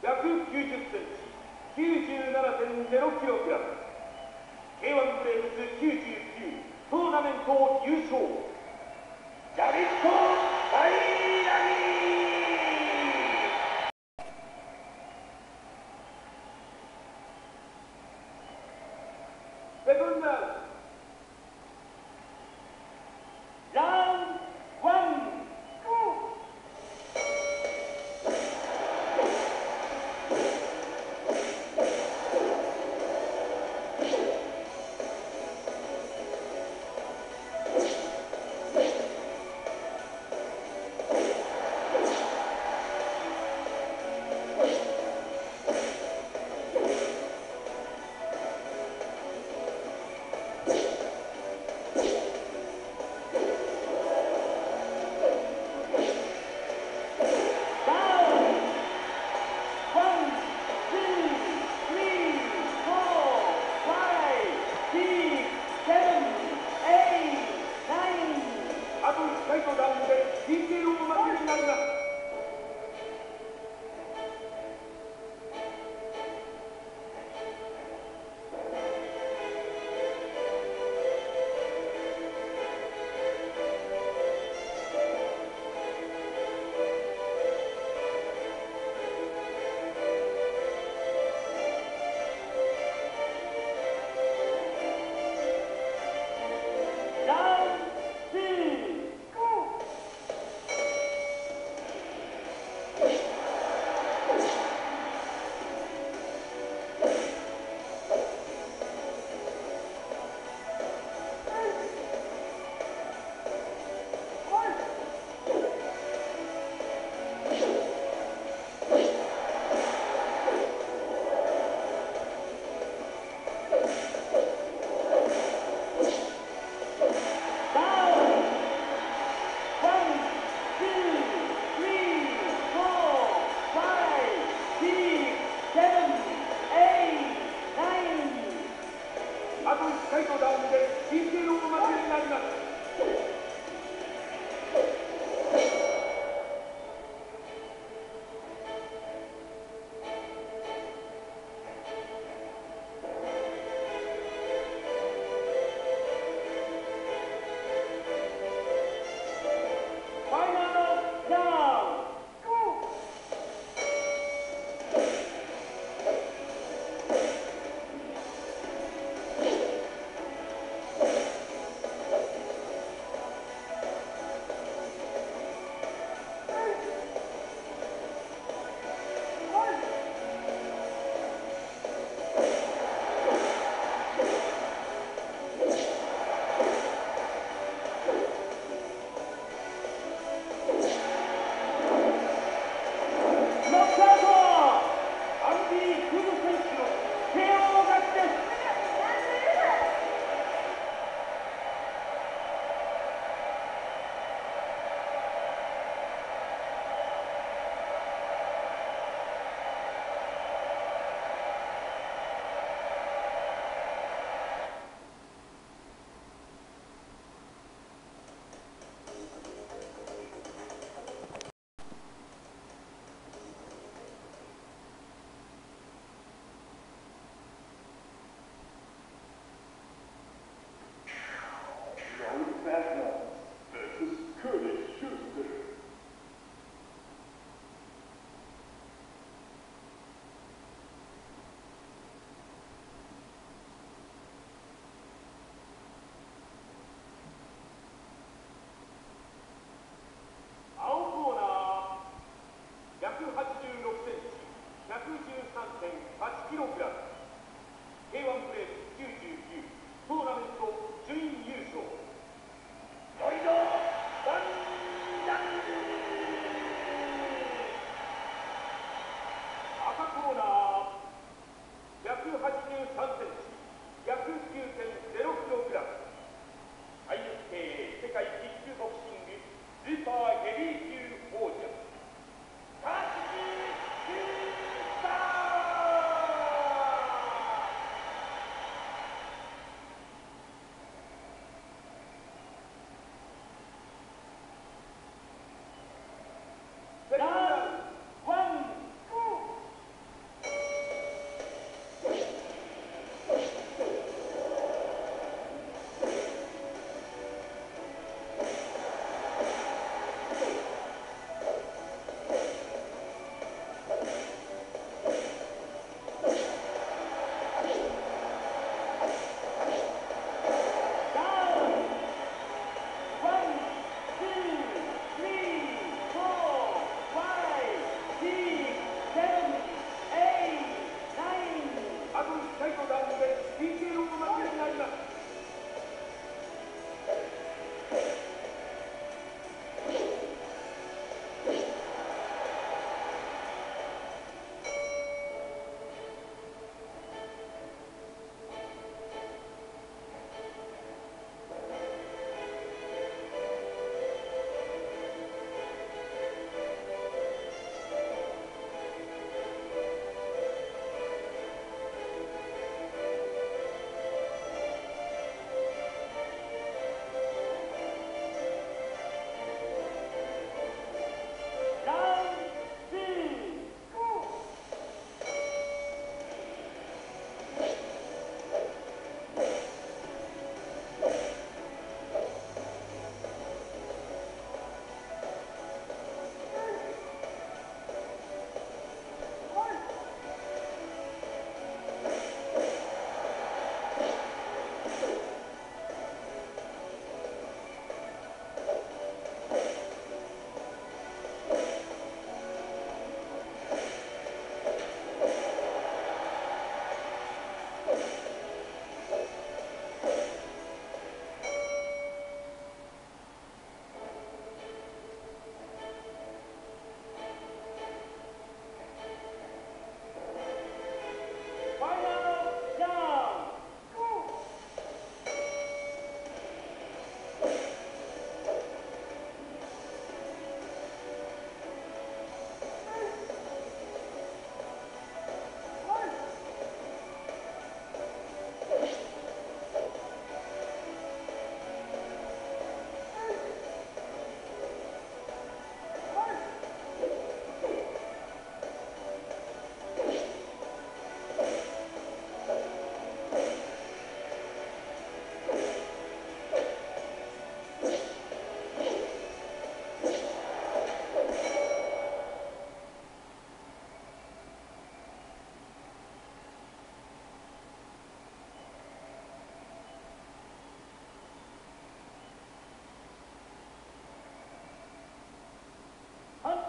ー 190cm97.0 キログラム A1 ブレーブス99トーナメント優勝ジャビット・ダイナミ。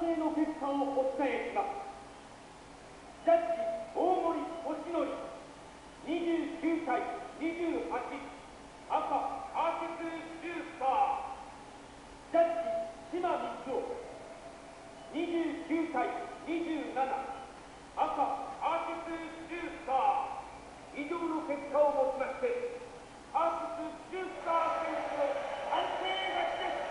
定の結果をお伝えします。ジャッジ大森星典、29対28、赤アーティスシューター。ジャッジ島光雄、29対27、赤アーティスシューター。以上の結果をもちまして、アーティスシューター選手の判定勝ちです。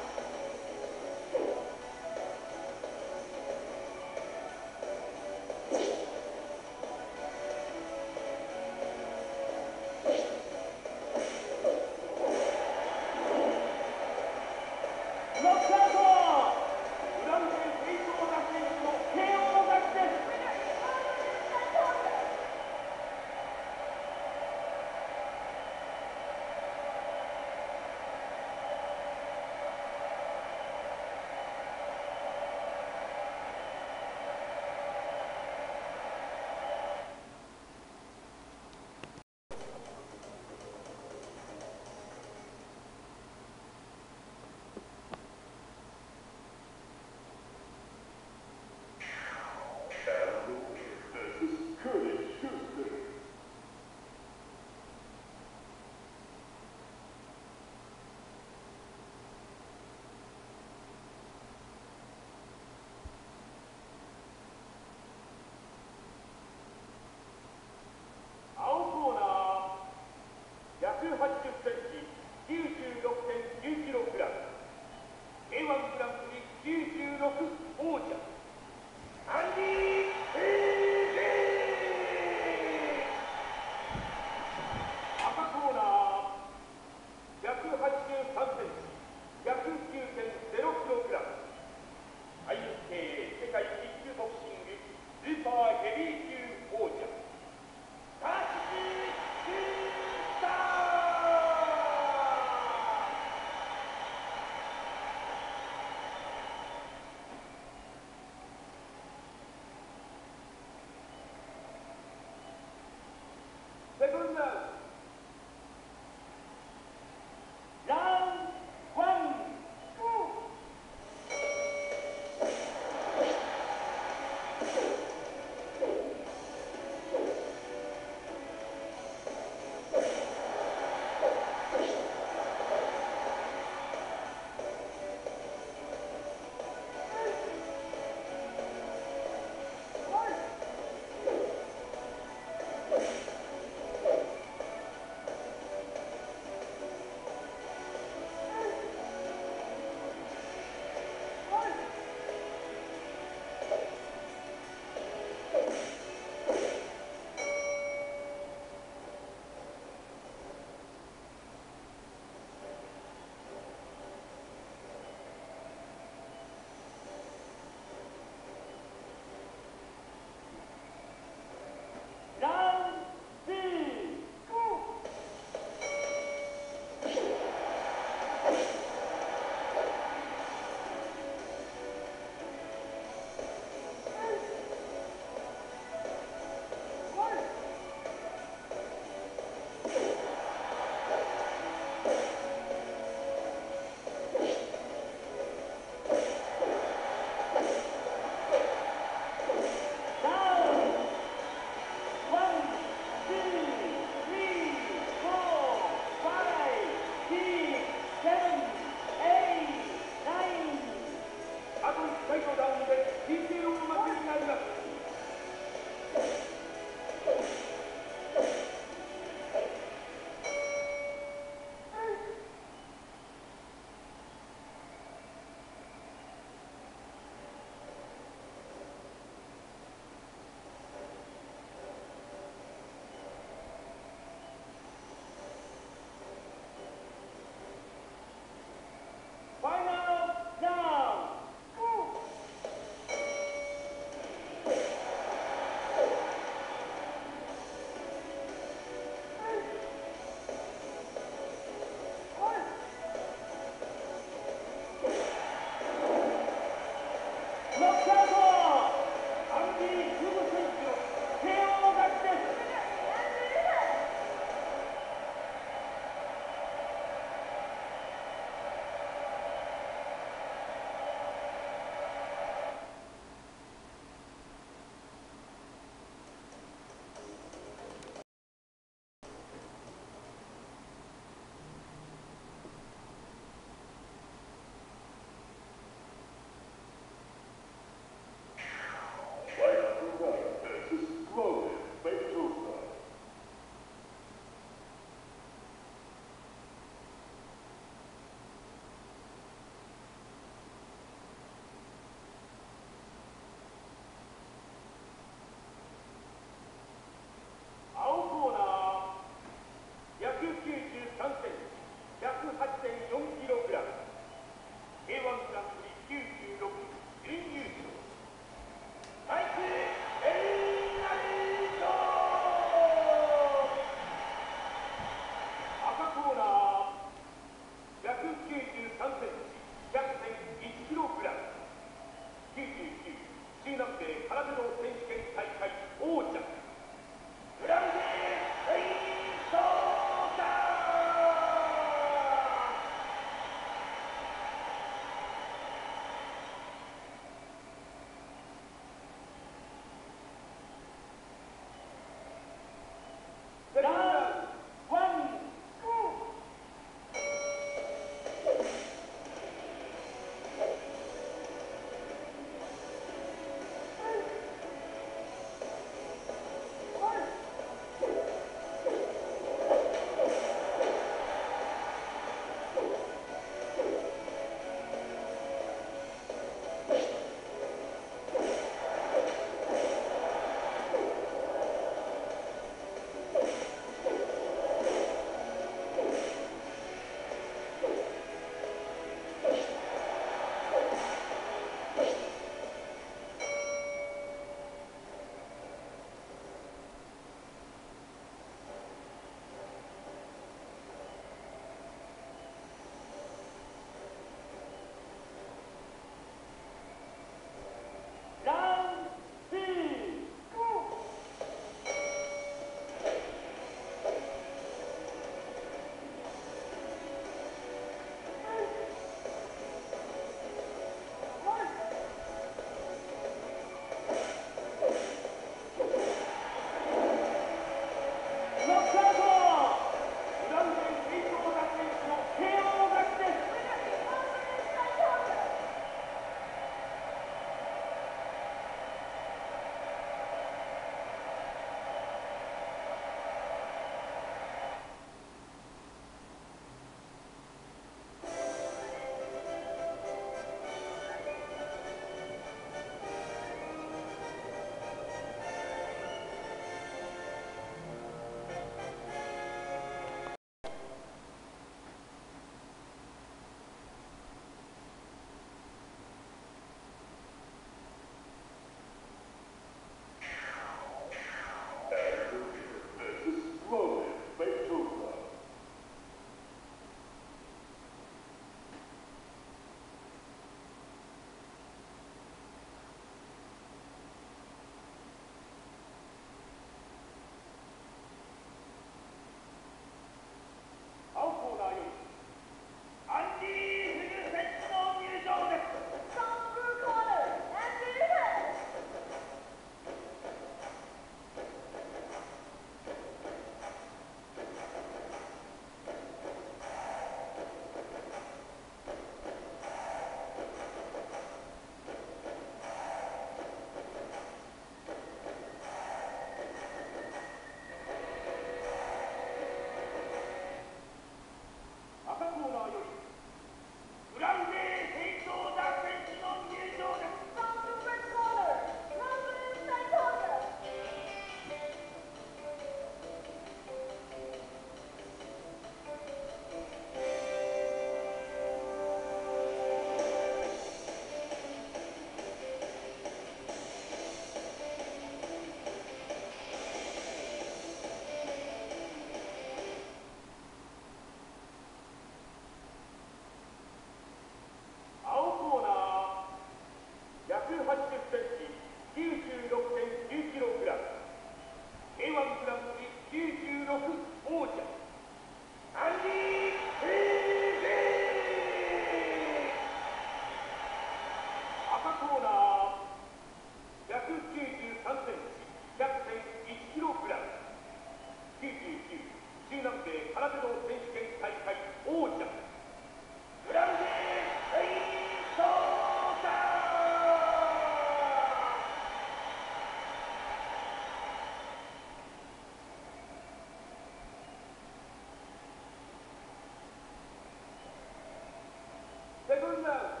Mundo.